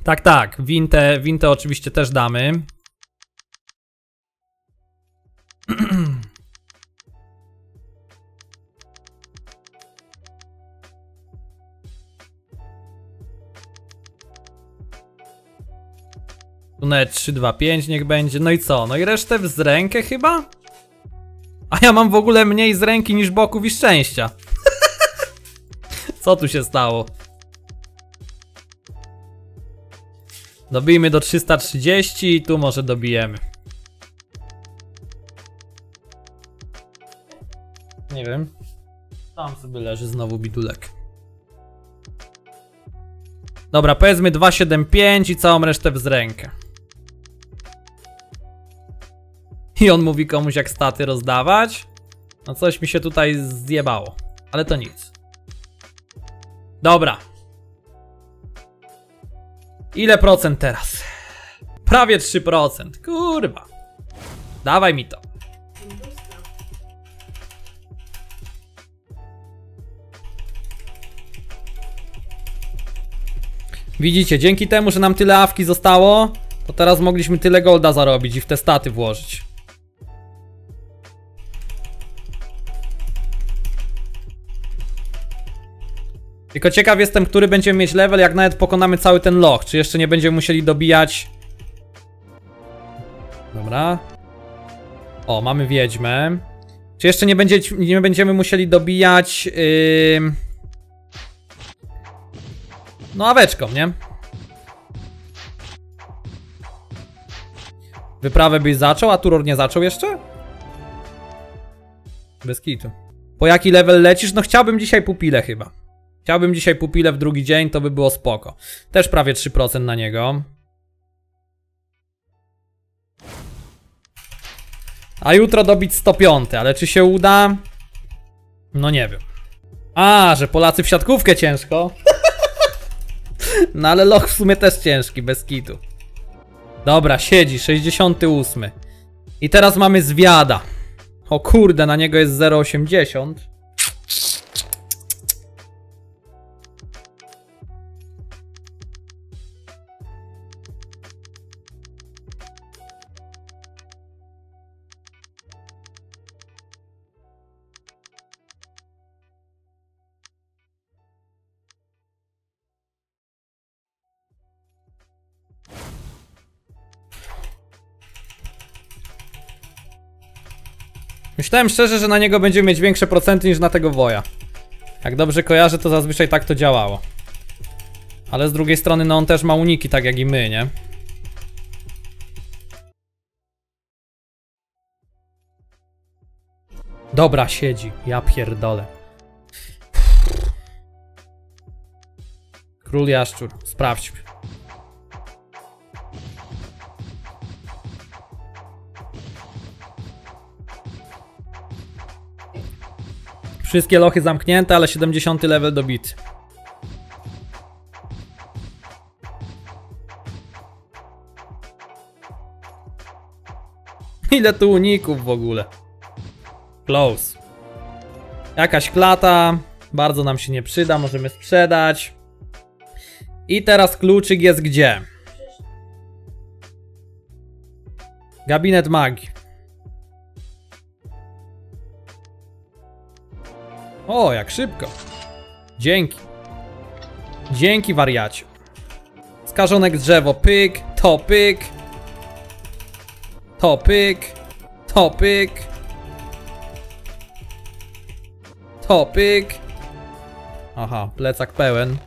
Tak, tak, wintę, wintę oczywiście też damy. Tunet trzy dwa pięć niech będzie, no i co? No i resztę z rękę chyba? A ja mam w ogóle mniej z ręki niż boków i szczęścia. Co tu się stało? Dobijmy do trzysta trzydzieści i tu może dobijemy. Nie wiem. Tam sobie leży znowu bidulek. Dobra, powiedzmy dwieście siedemdziesiąt pięć i całą resztę z rękę. I on mówi komuś, jak staty rozdawać. No coś mi się tutaj zjebało, ale to nic. Dobra. Ile procent teraz? Prawie trzy procent, kurwa. Dawaj mi to. Widzicie, dzięki temu, że nam tyle awki zostało, to teraz mogliśmy tyle golda zarobić i w te staty włożyć. Tylko ciekaw jestem, który będziemy mieć level, jak nawet pokonamy cały ten loch. Czy jeszcze nie będziemy musieli dobijać... Dobra. O, mamy wiedźmę. Czy jeszcze nie, będzie, nie będziemy musieli dobijać... Yy... No aweczką, nie? Wyprawę byś zaczął, a Turor nie zaczął jeszcze? Bez kitu. Po jaki level lecisz? No chciałbym dzisiaj pupilę chyba. Chciałbym dzisiaj pupilę w drugi dzień, to by było spoko. Też prawie trzy procent na niego. A jutro dobić sto pięć, ale czy się uda? No nie wiem. A, że Polacy w siatkówkę ciężko. No ale loch w sumie też ciężki, bez kitu. Dobra, siedzi, sześćdziesiąt osiem. I teraz mamy zwiada. O kurde, na niego jest zero przecinek osiemdziesiąt. Myślałem szczerze, że na niego będziemy mieć większe procenty niż na tego woja. Jak dobrze kojarzę, to zazwyczaj tak to działało. Ale z drugiej strony, no on też ma uniki, tak jak i my, nie? Dobra, siedzi. Ja pierdolę. Król jaszczur. Sprawdźmy. Wszystkie lochy zamknięte, ale siedemdziesiąty level dobity. Ile tu uników w ogóle? Close. Jakaś klata. Bardzo nam się nie przyda, możemy sprzedać. I teraz kluczyk jest gdzie? Gabinet magii. O, jak szybko. Dzięki. Dzięki, wariaciu. Skażonek drzewo, pyk, to pyk. To pyk. To pyk. To pyk. Aha, plecak pełen.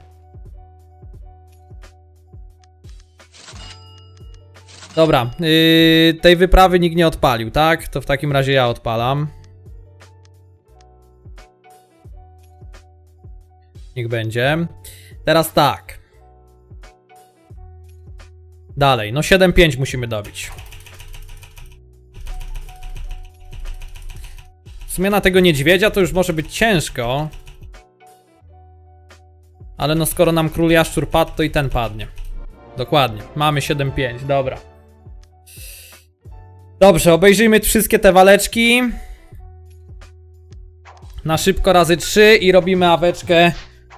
Dobra, yy, tej wyprawy nikt nie odpalił, tak? To w takim razie ja odpalam. Niech będzie. Teraz tak. Dalej, no siedem pięć musimy dobić. W sumie na tego niedźwiedzia to już może być ciężko. Ale no skoro nam król jaszczur padł, to i ten padnie. Dokładnie, mamy siedem pięć, dobra. Dobrze, obejrzyjmy wszystkie te waleczki. Na szybko razy trzy i robimy aweczkę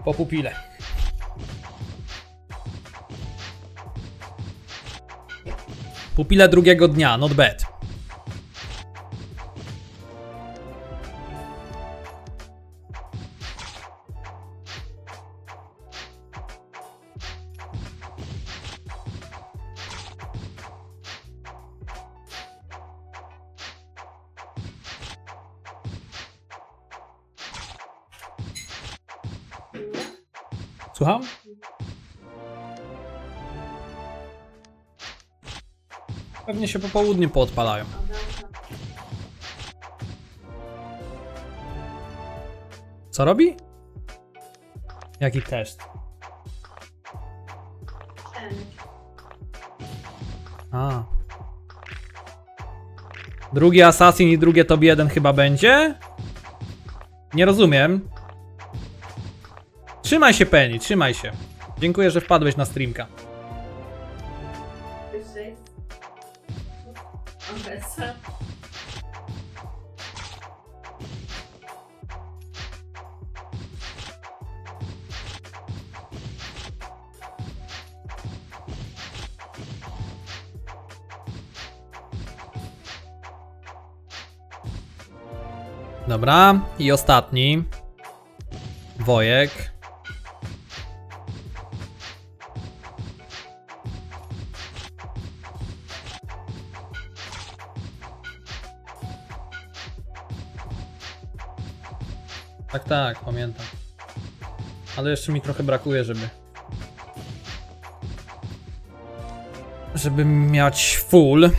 po pupile. Pupile drugiego dnia, not bad. Słucham? Pewnie się po południu poodpalają. Co robi? Jaki test? A. Drugi Assassin i drugie top jeden chyba będzie? Nie rozumiem. Trzymaj się, Penny, trzymaj się. Dziękuję, że wpadłeś na streamka. Dobra, i ostatni Wojek. Tak, tak, pamiętam. Ale jeszcze mi trochę brakuje, żeby... żeby mieć full.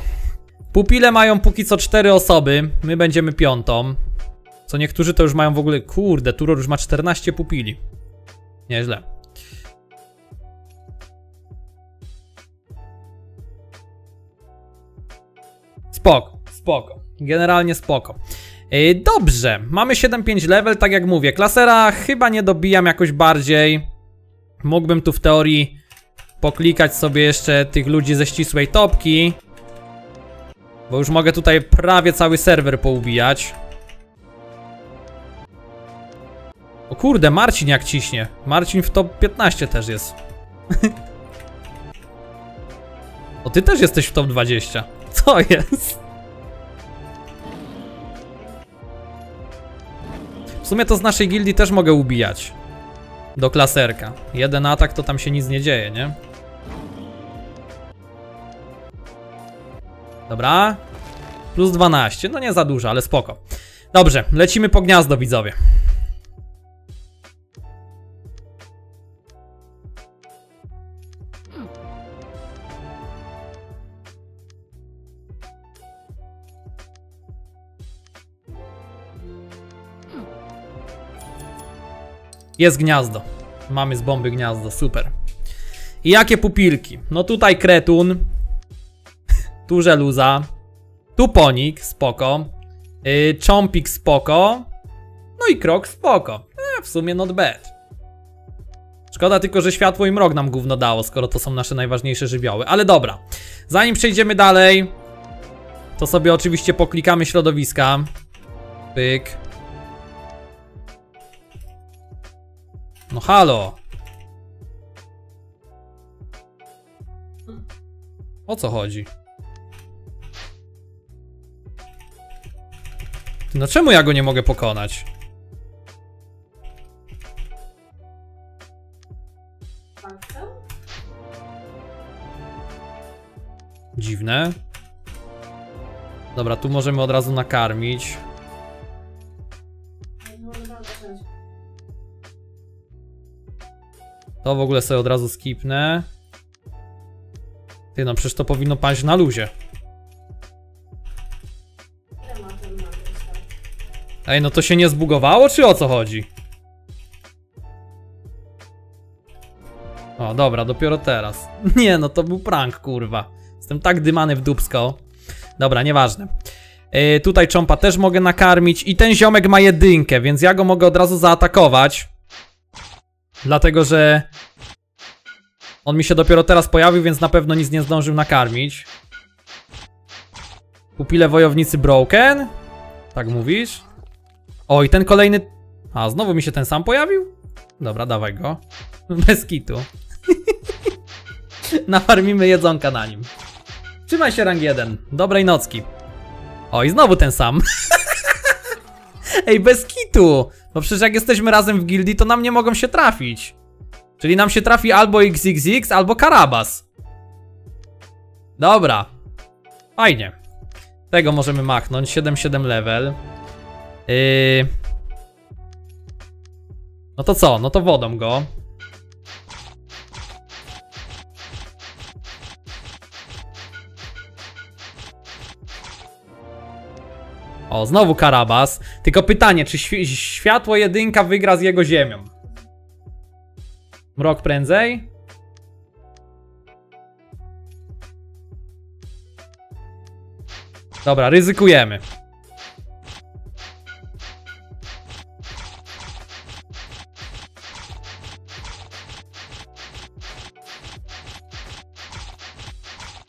Pupile mają póki co cztery osoby. My będziemy piątą. Co niektórzy to już mają w ogóle... Kurde, Turor już ma czternaście pupili. Nieźle. Spoko, spoko. Generalnie spoko. Dobrze, mamy siedem pięć level, tak jak mówię, klasera chyba nie dobijam jakoś bardziej. Mógłbym tu w teorii poklikać sobie jeszcze tych ludzi ze ścisłej topki. Bo już mogę tutaj prawie cały serwer poubijać. O kurde, Marcin jak ciśnie, Marcin w top piętnaście też jest. O, ty też jesteś w top dwadzieścia, co jest? W sumie to z naszej gildii też mogę ubijać. Do klaserka. Jeden atak to tam się nic nie dzieje, nie? Dobra. Plus dwanaście, no nie za dużo, ale spoko. Dobrze, lecimy po gniazdo, widzowie. Jest gniazdo. Mamy z bomby gniazdo, super. I jakie pupilki? No tutaj kretun. Tu żeluza. Tu ponik, spoko. yy, Czompik, spoko. No i krok, spoko. eee, W sumie not bad. Szkoda tylko, że światło i mrok nam gówno dało, skoro to są nasze najważniejsze żywioły. Ale dobra, zanim przejdziemy dalej, to sobie oczywiście poklikamy środowiska. Pyk. No halo! O co chodzi? No czemu ja go nie mogę pokonać? Dziwne. Dobra, tu możemy od razu nakarmić. To w ogóle sobie od razu skipnę. Ty, no przecież to powinno paść na luzie. Ej, no to się nie zbugowało, czy o co chodzi? O, dobra, dopiero teraz. Nie, no to był prank, kurwa. Jestem tak dymany w dupsko. Dobra, nieważne. Yy, tutaj czompa też mogę nakarmić i ten ziomek ma jedynkę, więc ja go mogę od razu zaatakować. Dlatego, że on mi się dopiero teraz pojawił, więc na pewno nic nie zdążył nakarmić. Pupile wojownicy broken? Tak mówisz? O, i ten kolejny... A, znowu mi się ten sam pojawił? Dobra, dawaj go. Bez kitu. Nafarmimy jedzonka na nim. Trzymaj się, rang jeden. Dobrej nocki. O, i znowu ten sam. Ej, bez kitu. No przecież jak jesteśmy razem w gildii, to nam nie mogą się trafić. Czyli nam się trafi albo iks iks iks, albo Karabas. Dobra. Fajnie. Tego możemy machnąć. siedem siedem level. Yy... No to co? No to wodą go. O, znowu Karabas. Tylko pytanie, czy świ światło jedynka wygra z jego ziemią? Mrok prędzej? Dobra, ryzykujemy.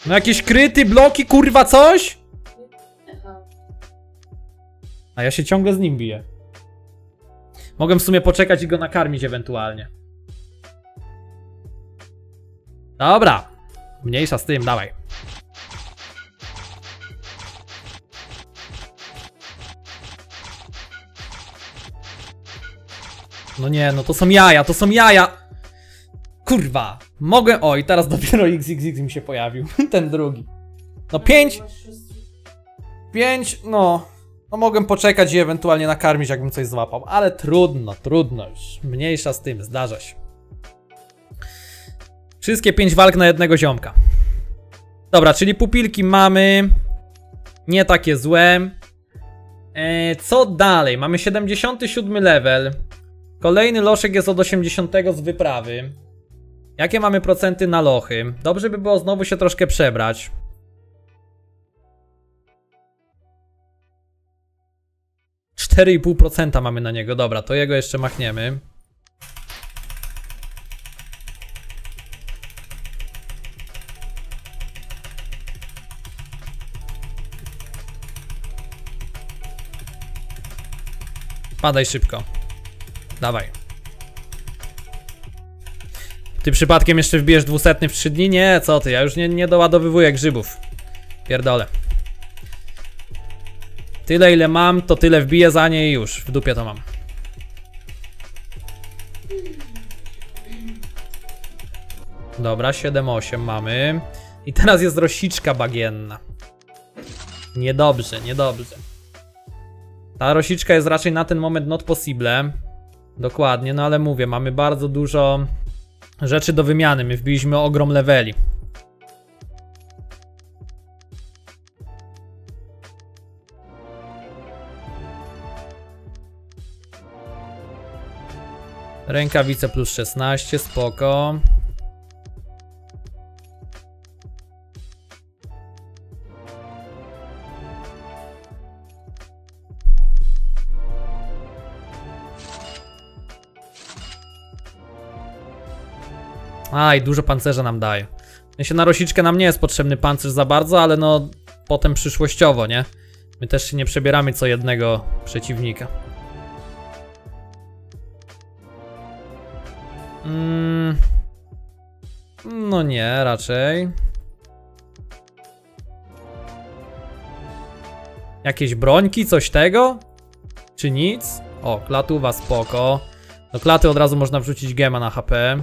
No jakieś kryty, bloki, kurwa, coś? A ja się ciągle z nim biję. Mogę w sumie poczekać i go nakarmić ewentualnie. Dobra. Mniejsza z tym, dawaj. No nie, no to są jaja, to są jaja. Kurwa. Mogę... Oj, teraz dopiero iks iks iks mi się pojawił. Ten drugi. No pięć. Pięć, no... No mogłem poczekać i ewentualnie nakarmić, jakbym coś złapał, ale trudno, trudno już. Mniejsza z tym, zdarza się. Wszystkie pięć walk na jednego ziomka. Dobra, czyli pupilki mamy. Nie takie złe. eee, Co dalej? Mamy siedemdziesiąty siódmy level. Kolejny loszek jest od osiemdziesiątego z wyprawy. Jakie mamy procenty na lochy? Dobrze by było znowu się troszkę przebrać. cztery i pół procent mamy na niego, dobra, to jego jeszcze machniemy. Padaj szybko. Dawaj. Ty przypadkiem jeszcze wbijesz dwusetny w trzy dni? Nie, co ty, ja już nie, nie doładowywuję grzybów. Pierdolę. Tyle ile mam, to tyle wbiję za nie i już, w dupie to mam. Dobra, siedem osiem mamy. I teraz jest rosiczka bagienna. Niedobrze, niedobrze. Ta rosiczka jest raczej na ten moment not possible. Dokładnie, no ale mówię, mamy bardzo dużo rzeczy do wymiany, my wbiliśmy ogrom leveli. Rękawice plus szesnaście, spoko. Aj, dużo pancerza nam daje. W sensie na rosiczkę nam nie jest potrzebny pancerz za bardzo, ale no potem przyszłościowo, nie? My też się nie przebieramy co jednego przeciwnika. Mm. No nie, raczej. Jakieś brońki, coś tego? Czy nic? O, klatuwa, spoko. Do klaty od razu można wrzucić gema na H P.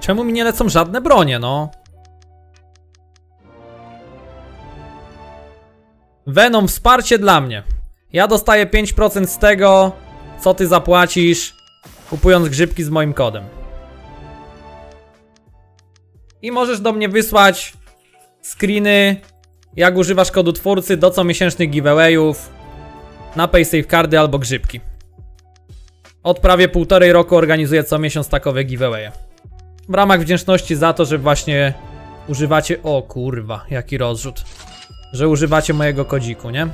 Czemu mi nie lecą żadne bronie, no? Venom, wsparcie dla mnie. Ja dostaję pięć procent z tego, co ty zapłacisz, kupując grzybki z moim kodem. I możesz do mnie wysłać screeny, jak używasz kodu twórcy do comiesięcznych giveawayów na PaySafe kardy albo grzybki. Od prawie półtorej roku organizuję co miesiąc takowe giveawaye. W ramach wdzięczności za to, że właśnie używacie... O kurwa, jaki rozrzut. Że używacie mojego kodziku, nie?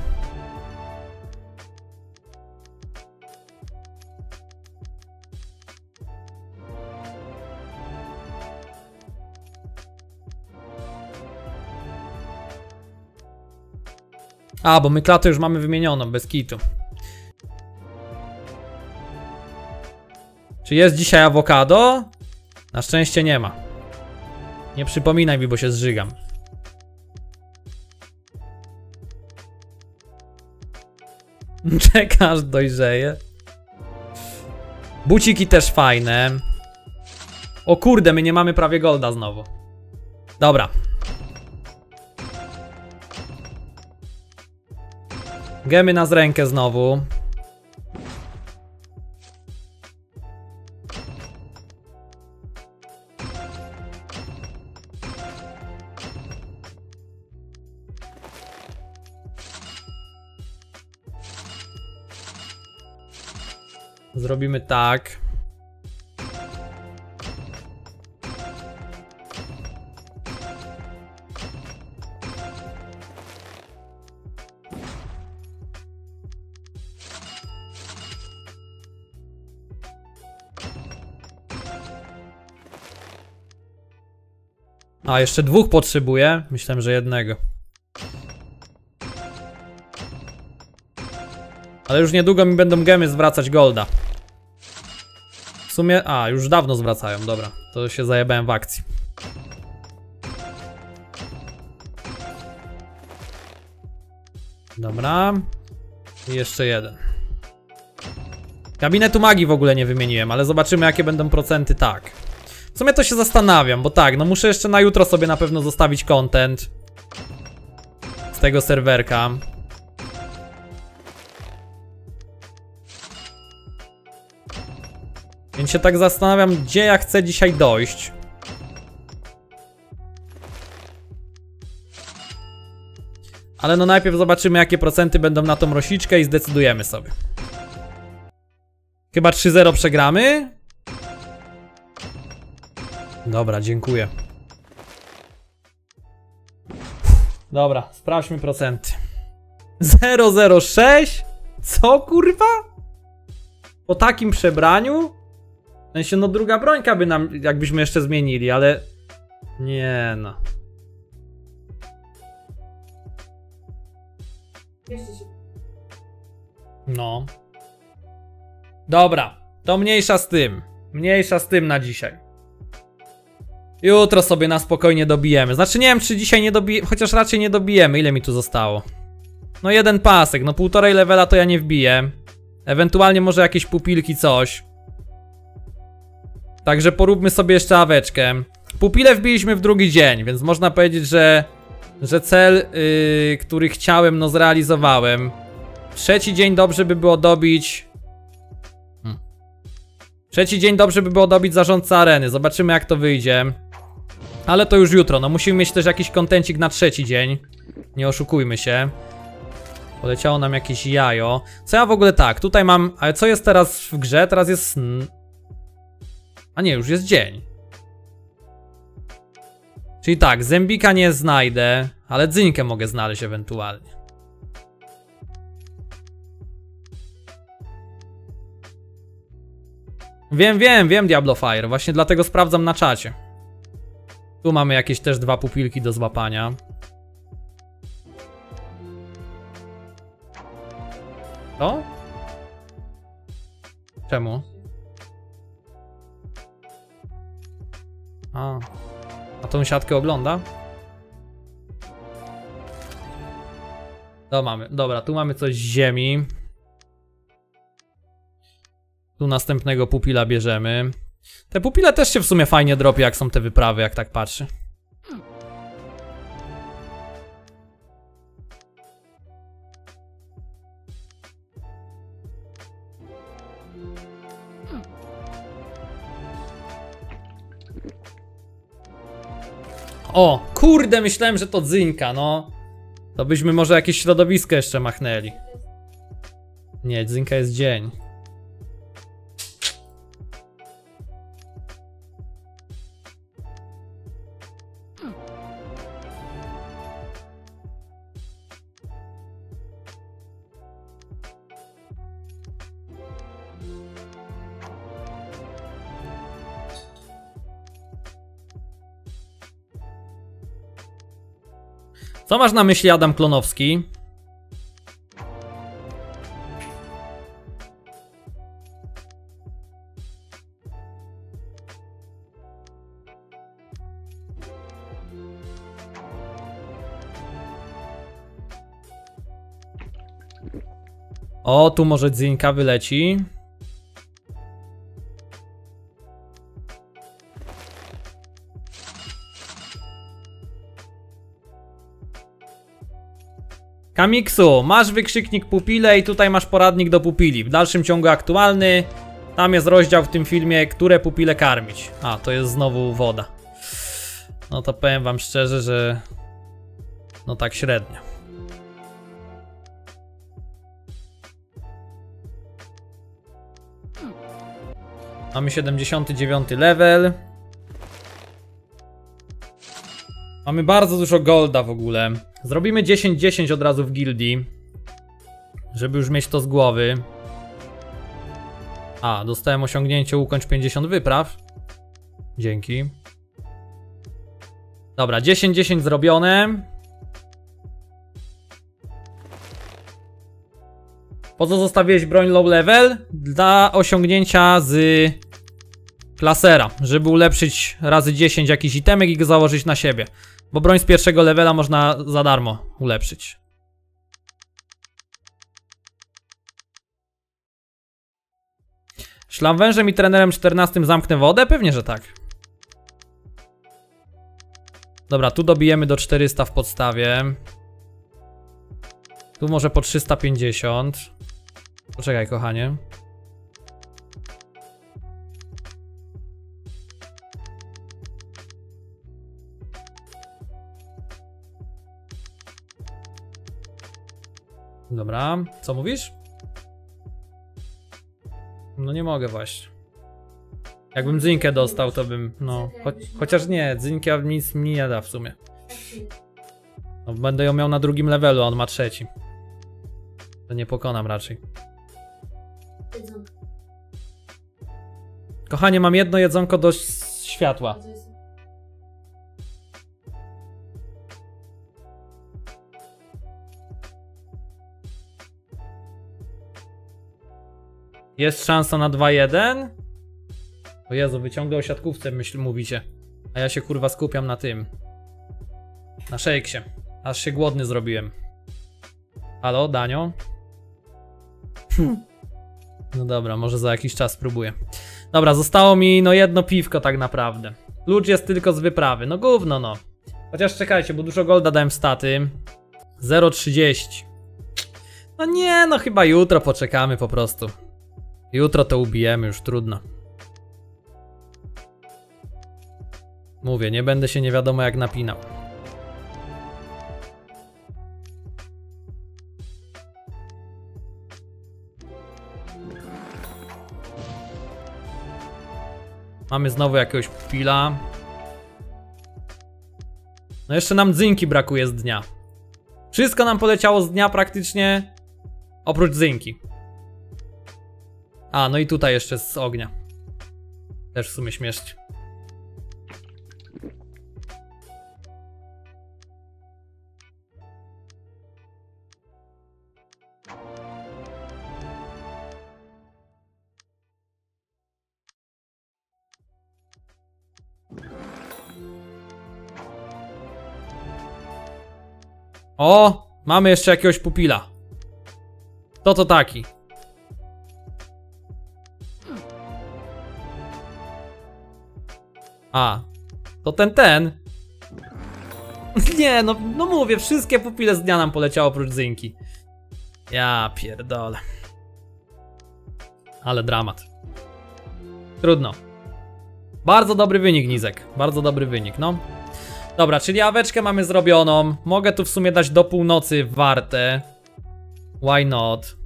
A, bo my klatę już mamy wymienioną, bez kitu. Czy jest dzisiaj awokado? Na szczęście nie ma. Nie przypominaj mi, bo się zżygam. Czekasz, dojrzeje. Buciki też fajne. O kurde, my nie mamy prawie golda znowu. Dobra. Gemy nas rękę znowu. Zrobimy tak. A, jeszcze dwóch potrzebuję. Myślałem, że jednego. Ale już niedługo mi będą gemy zwracać golda. W sumie... A, już dawno zwracają, dobra. To się zajebałem w akcji. Dobra. I jeszcze jeden. Gabinetu magii w ogóle nie wymieniłem, ale zobaczymy, jakie będą procenty, tak. W sumie to się zastanawiam, bo tak, no muszę jeszcze na jutro sobie na pewno zostawić content z tego serwerka. Więc się tak zastanawiam, gdzie ja chcę dzisiaj dojść. Ale no najpierw zobaczymy, jakie procenty będą na tą rosiczkę i zdecydujemy sobie. Chyba trzy zero przegramy? Dobra, dziękuję. Dobra, sprawdźmy procenty. zero zero sześć? Co kurwa? Po takim przebraniu? W sensie, no druga brońka by nam, jakbyśmy jeszcze zmienili, ale... Nie no. No. Dobra, to mniejsza z tym. Mniejsza z tym na dzisiaj. Jutro sobie na spokojnie dobijemy. Znaczy nie wiem, czy dzisiaj nie dobijemy, chociaż raczej nie dobijemy. Ile mi tu zostało? No jeden pasek, no półtorej levela to ja nie wbiję. Ewentualnie może jakieś pupilki, coś. Także poróbmy sobie jeszcze aweczkę. Pupile wbiliśmy w drugi dzień, więc można powiedzieć, że że cel, yy, który chciałem, no zrealizowałem. Trzeci dzień dobrze by było dobić. hmm. Trzeci dzień dobrze by było dobić zarządcę areny, zobaczymy jak to wyjdzie. Ale to już jutro, no musimy mieć też jakiś kontencik na trzeci dzień. Nie oszukujmy się. Poleciało nam jakieś jajo. Co ja w ogóle tak, tutaj mam, ale co jest teraz w grze? Teraz jest... A nie, już jest dzień. Czyli tak, zębika nie znajdę, ale dzyńkę mogę znaleźć ewentualnie. Wiem, wiem, wiem Diablo Fire, właśnie dlatego sprawdzam na czacie. Tu mamy jakieś też dwa pupilki do złapania. To? Czemu? A, a tą siatkę ogląda? To mamy, dobra, tu mamy coś z ziemi. Tu następnego pupila bierzemy. Te pupile też się w sumie fajnie dropi, jak są te wyprawy, jak tak patrzy. o! Kurde, myślałem, że to dzynka, no. To byśmy może jakieś środowisko jeszcze machnęli. Nie, dzynka jest dzień. Co masz na myśli, Adam Klonowski? O, tu może dzinka wyleci. Kamiksu, masz wykrzyknik pupile i tutaj masz poradnik do pupili. W dalszym ciągu aktualny. Tam jest rozdział w tym filmie, które pupile karmić. A, to jest znowu woda. No to powiem wam szczerze, że... No tak średnio. Mamy siedemdziesiąty dziewiąty level. Mamy bardzo dużo golda w ogóle. Zrobimy dziesięć dziesięć od razu w gildii, żeby już mieć to z głowy. A, dostałem osiągnięcie ukończ pięćdziesiąt wypraw. Dzięki. Dobra, dziesięć dziesięć zrobione. Po co zostawiłeś broń low level? Dla osiągnięcia z klasera, żeby ulepszyć razy dziesięć jakiś itemek i go założyć na siebie. Bo broń z pierwszego levela można za darmo ulepszyć. Szlamwężem i trenerem czternastym zamknę wodę? Pewnie, że tak. Dobra, tu dobijemy do czterysta w podstawie. Tu może po trzysta pięćdziesiąt. Poczekaj, kochanie. Dobra, co mówisz? No nie mogę właśnie. Jakbym dzynkę dostał, to bym, no, cho chociaż nie, dzynka nic mi nie da w sumie. No, będę ją miał na drugim levelu, a on ma trzeci. To nie pokonam raczej. Kochanie, mam jedno jedzonko do światła. Jest szansa na dwa jeden? O Jezu, wyciągnę o siatkówce, myśl, mówicie. A ja się kurwa skupiam na tym. Na szejksie. Aż się głodny zrobiłem. Halo, Danio? No dobra, może za jakiś czas spróbuję. Dobra, zostało mi no jedno piwko tak naprawdę. Klucz jest tylko z wyprawy. No gówno no. Chociaż czekajcie, bo dużo golda dałem staty. zero trzydzieści. No nie, no chyba jutro poczekamy po prostu. Jutro to ubijemy, już trudno. Mówię, nie będę się nie wiadomo jak napinał. Mamy znowu jakiegoś pila. No jeszcze nam dzynki brakuje z dnia. Wszystko nam poleciało z dnia praktycznie, oprócz dzynki. A, no i tutaj jeszcze z ognia. Też w sumie śmiesznie. O! Mamy jeszcze jakiegoś pupila. To to taki. A, to ten, ten. Nie, no, no mówię, wszystkie pupile z dnia nam poleciało oprócz dzynki. Ja pierdolę. Ale dramat. Trudno. Bardzo dobry wynik, Nizek. Bardzo dobry wynik, no. Dobra, czyli aweczkę mamy zrobioną. Mogę tu w sumie dać do północy wartę. Why not?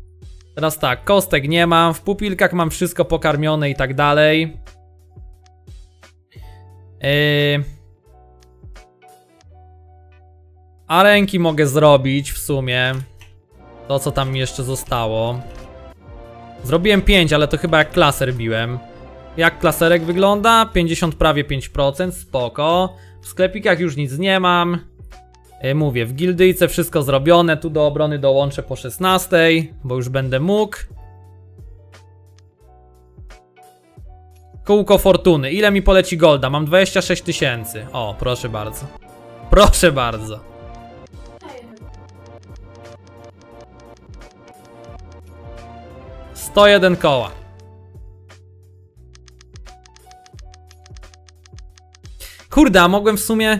Teraz tak, kostek nie mam. W pupilkach mam wszystko pokarmione i tak dalej. Yy... A ręki mogę zrobić w sumie. To co tam jeszcze zostało. Zrobiłem pięć, ale to chyba jak klaser biłem. Jak klaserek wygląda? pięćdziesiąt, prawie pięć procent, spoko. W sklepikach już nic nie mam. yy, Mówię, w gildyjce wszystko zrobione. Tu do obrony dołączę po szesnastej, bo już będę mógł. Kółko fortuny, ile mi poleci golda? Mam dwadzieścia sześć tysięcy. O, proszę bardzo. Proszę bardzo. sto jeden koła. Kurde, a mogłem w sumie...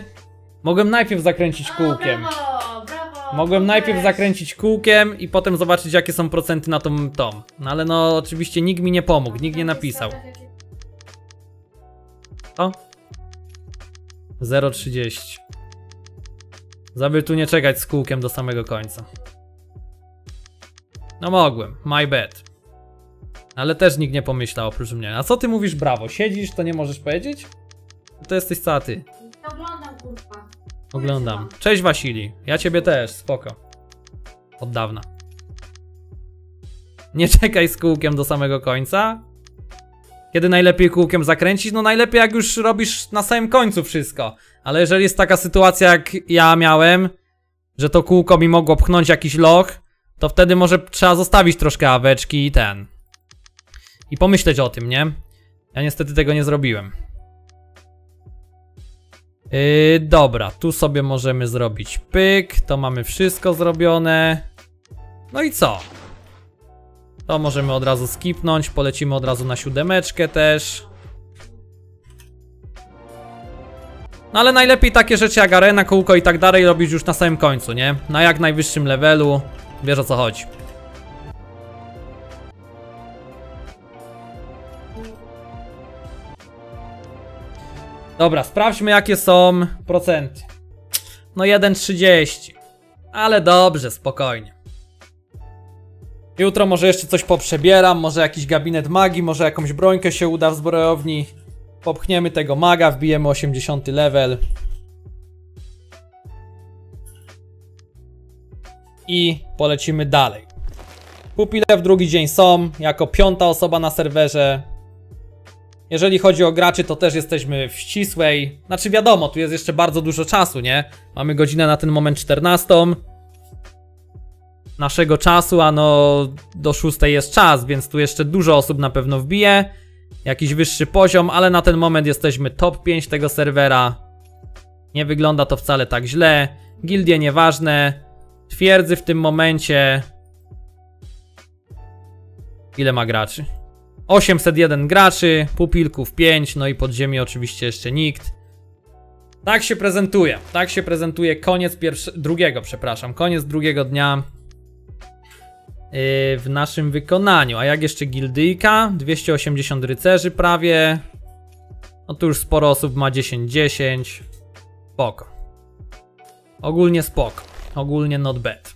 Mogłem najpierw zakręcić kółkiem. O, brawo, brawo, mogłem najpierw weź. zakręcić kółkiem i potem zobaczyć, jakie są procenty na tą tom. No ale no oczywiście nikt mi nie pomógł, nikt nie napisał. O? zero trzydzieści. Zabyl tu nie czekać z kółkiem do samego końca. No mogłem, my bad. Ale też nikt nie pomyślał oprócz mnie. A co ty mówisz brawo? Siedzisz, to nie możesz powiedzieć? To jesteś cała ty. Oglądam, kurwa. Oglądam. Cześć Wasili, ja ciebie też, spoko. Od dawna. Nie czekaj z kółkiem do samego końca. Kiedy najlepiej kółkiem zakręcić? No najlepiej jak już robisz na samym końcu wszystko. Ale jeżeli jest taka sytuacja jak ja miałem, że to kółko mi mogło pchnąć jakiś loch, to wtedy może trzeba zostawić troszkę aweczki i ten. I pomyśleć o tym, nie? Ja niestety tego nie zrobiłem. Yy, dobra, tu sobie możemy zrobić pyk. To mamy wszystko zrobione. No i co? To możemy od razu skipnąć. Polecimy od razu na siódemeczkę też. No ale najlepiej takie rzeczy jak arena, kółko i tak dalej robić już na samym końcu, nie? Na jak najwyższym levelu. Wiesz o co chodzi. Dobra, sprawdźmy jakie są procenty. No jeden trzydzieści. Ale dobrze, spokojnie. Jutro może jeszcze coś poprzebieram. Może jakiś gabinet magii, może jakąś brońkę się uda w zbrojowni. Popchniemy tego maga, wbijemy osiemdziesiąty level. I polecimy dalej. Pupile w drugi dzień są, jako piąta osoba na serwerze. Jeżeli chodzi o graczy, to też jesteśmy w ścisłej. Znaczy wiadomo, tu jest jeszcze bardzo dużo czasu, nie? Mamy godzinę na ten moment czternastą. Naszego czasu, a no do szóstej jest czas, więc tu jeszcze dużo osób na pewno wbije. Jakiś wyższy poziom, ale na ten moment jesteśmy top pięć tego serwera. Nie wygląda to wcale tak źle. Gildie nieważne. Twierdzy w tym momencie... Ile ma graczy? osiemset jeden graczy, pupilków pięć, no i podziemi oczywiście jeszcze nikt. Tak się prezentuje, tak się prezentuje koniec pierwszego, drugiego, przepraszam, koniec drugiego dnia yy, w naszym wykonaniu. A jak jeszcze gildyjka, dwieście osiemdziesiąt rycerzy prawie, no tu już sporo osób ma dziesięć dziesięć, spoko. Ogólnie spoko, ogólnie not bad.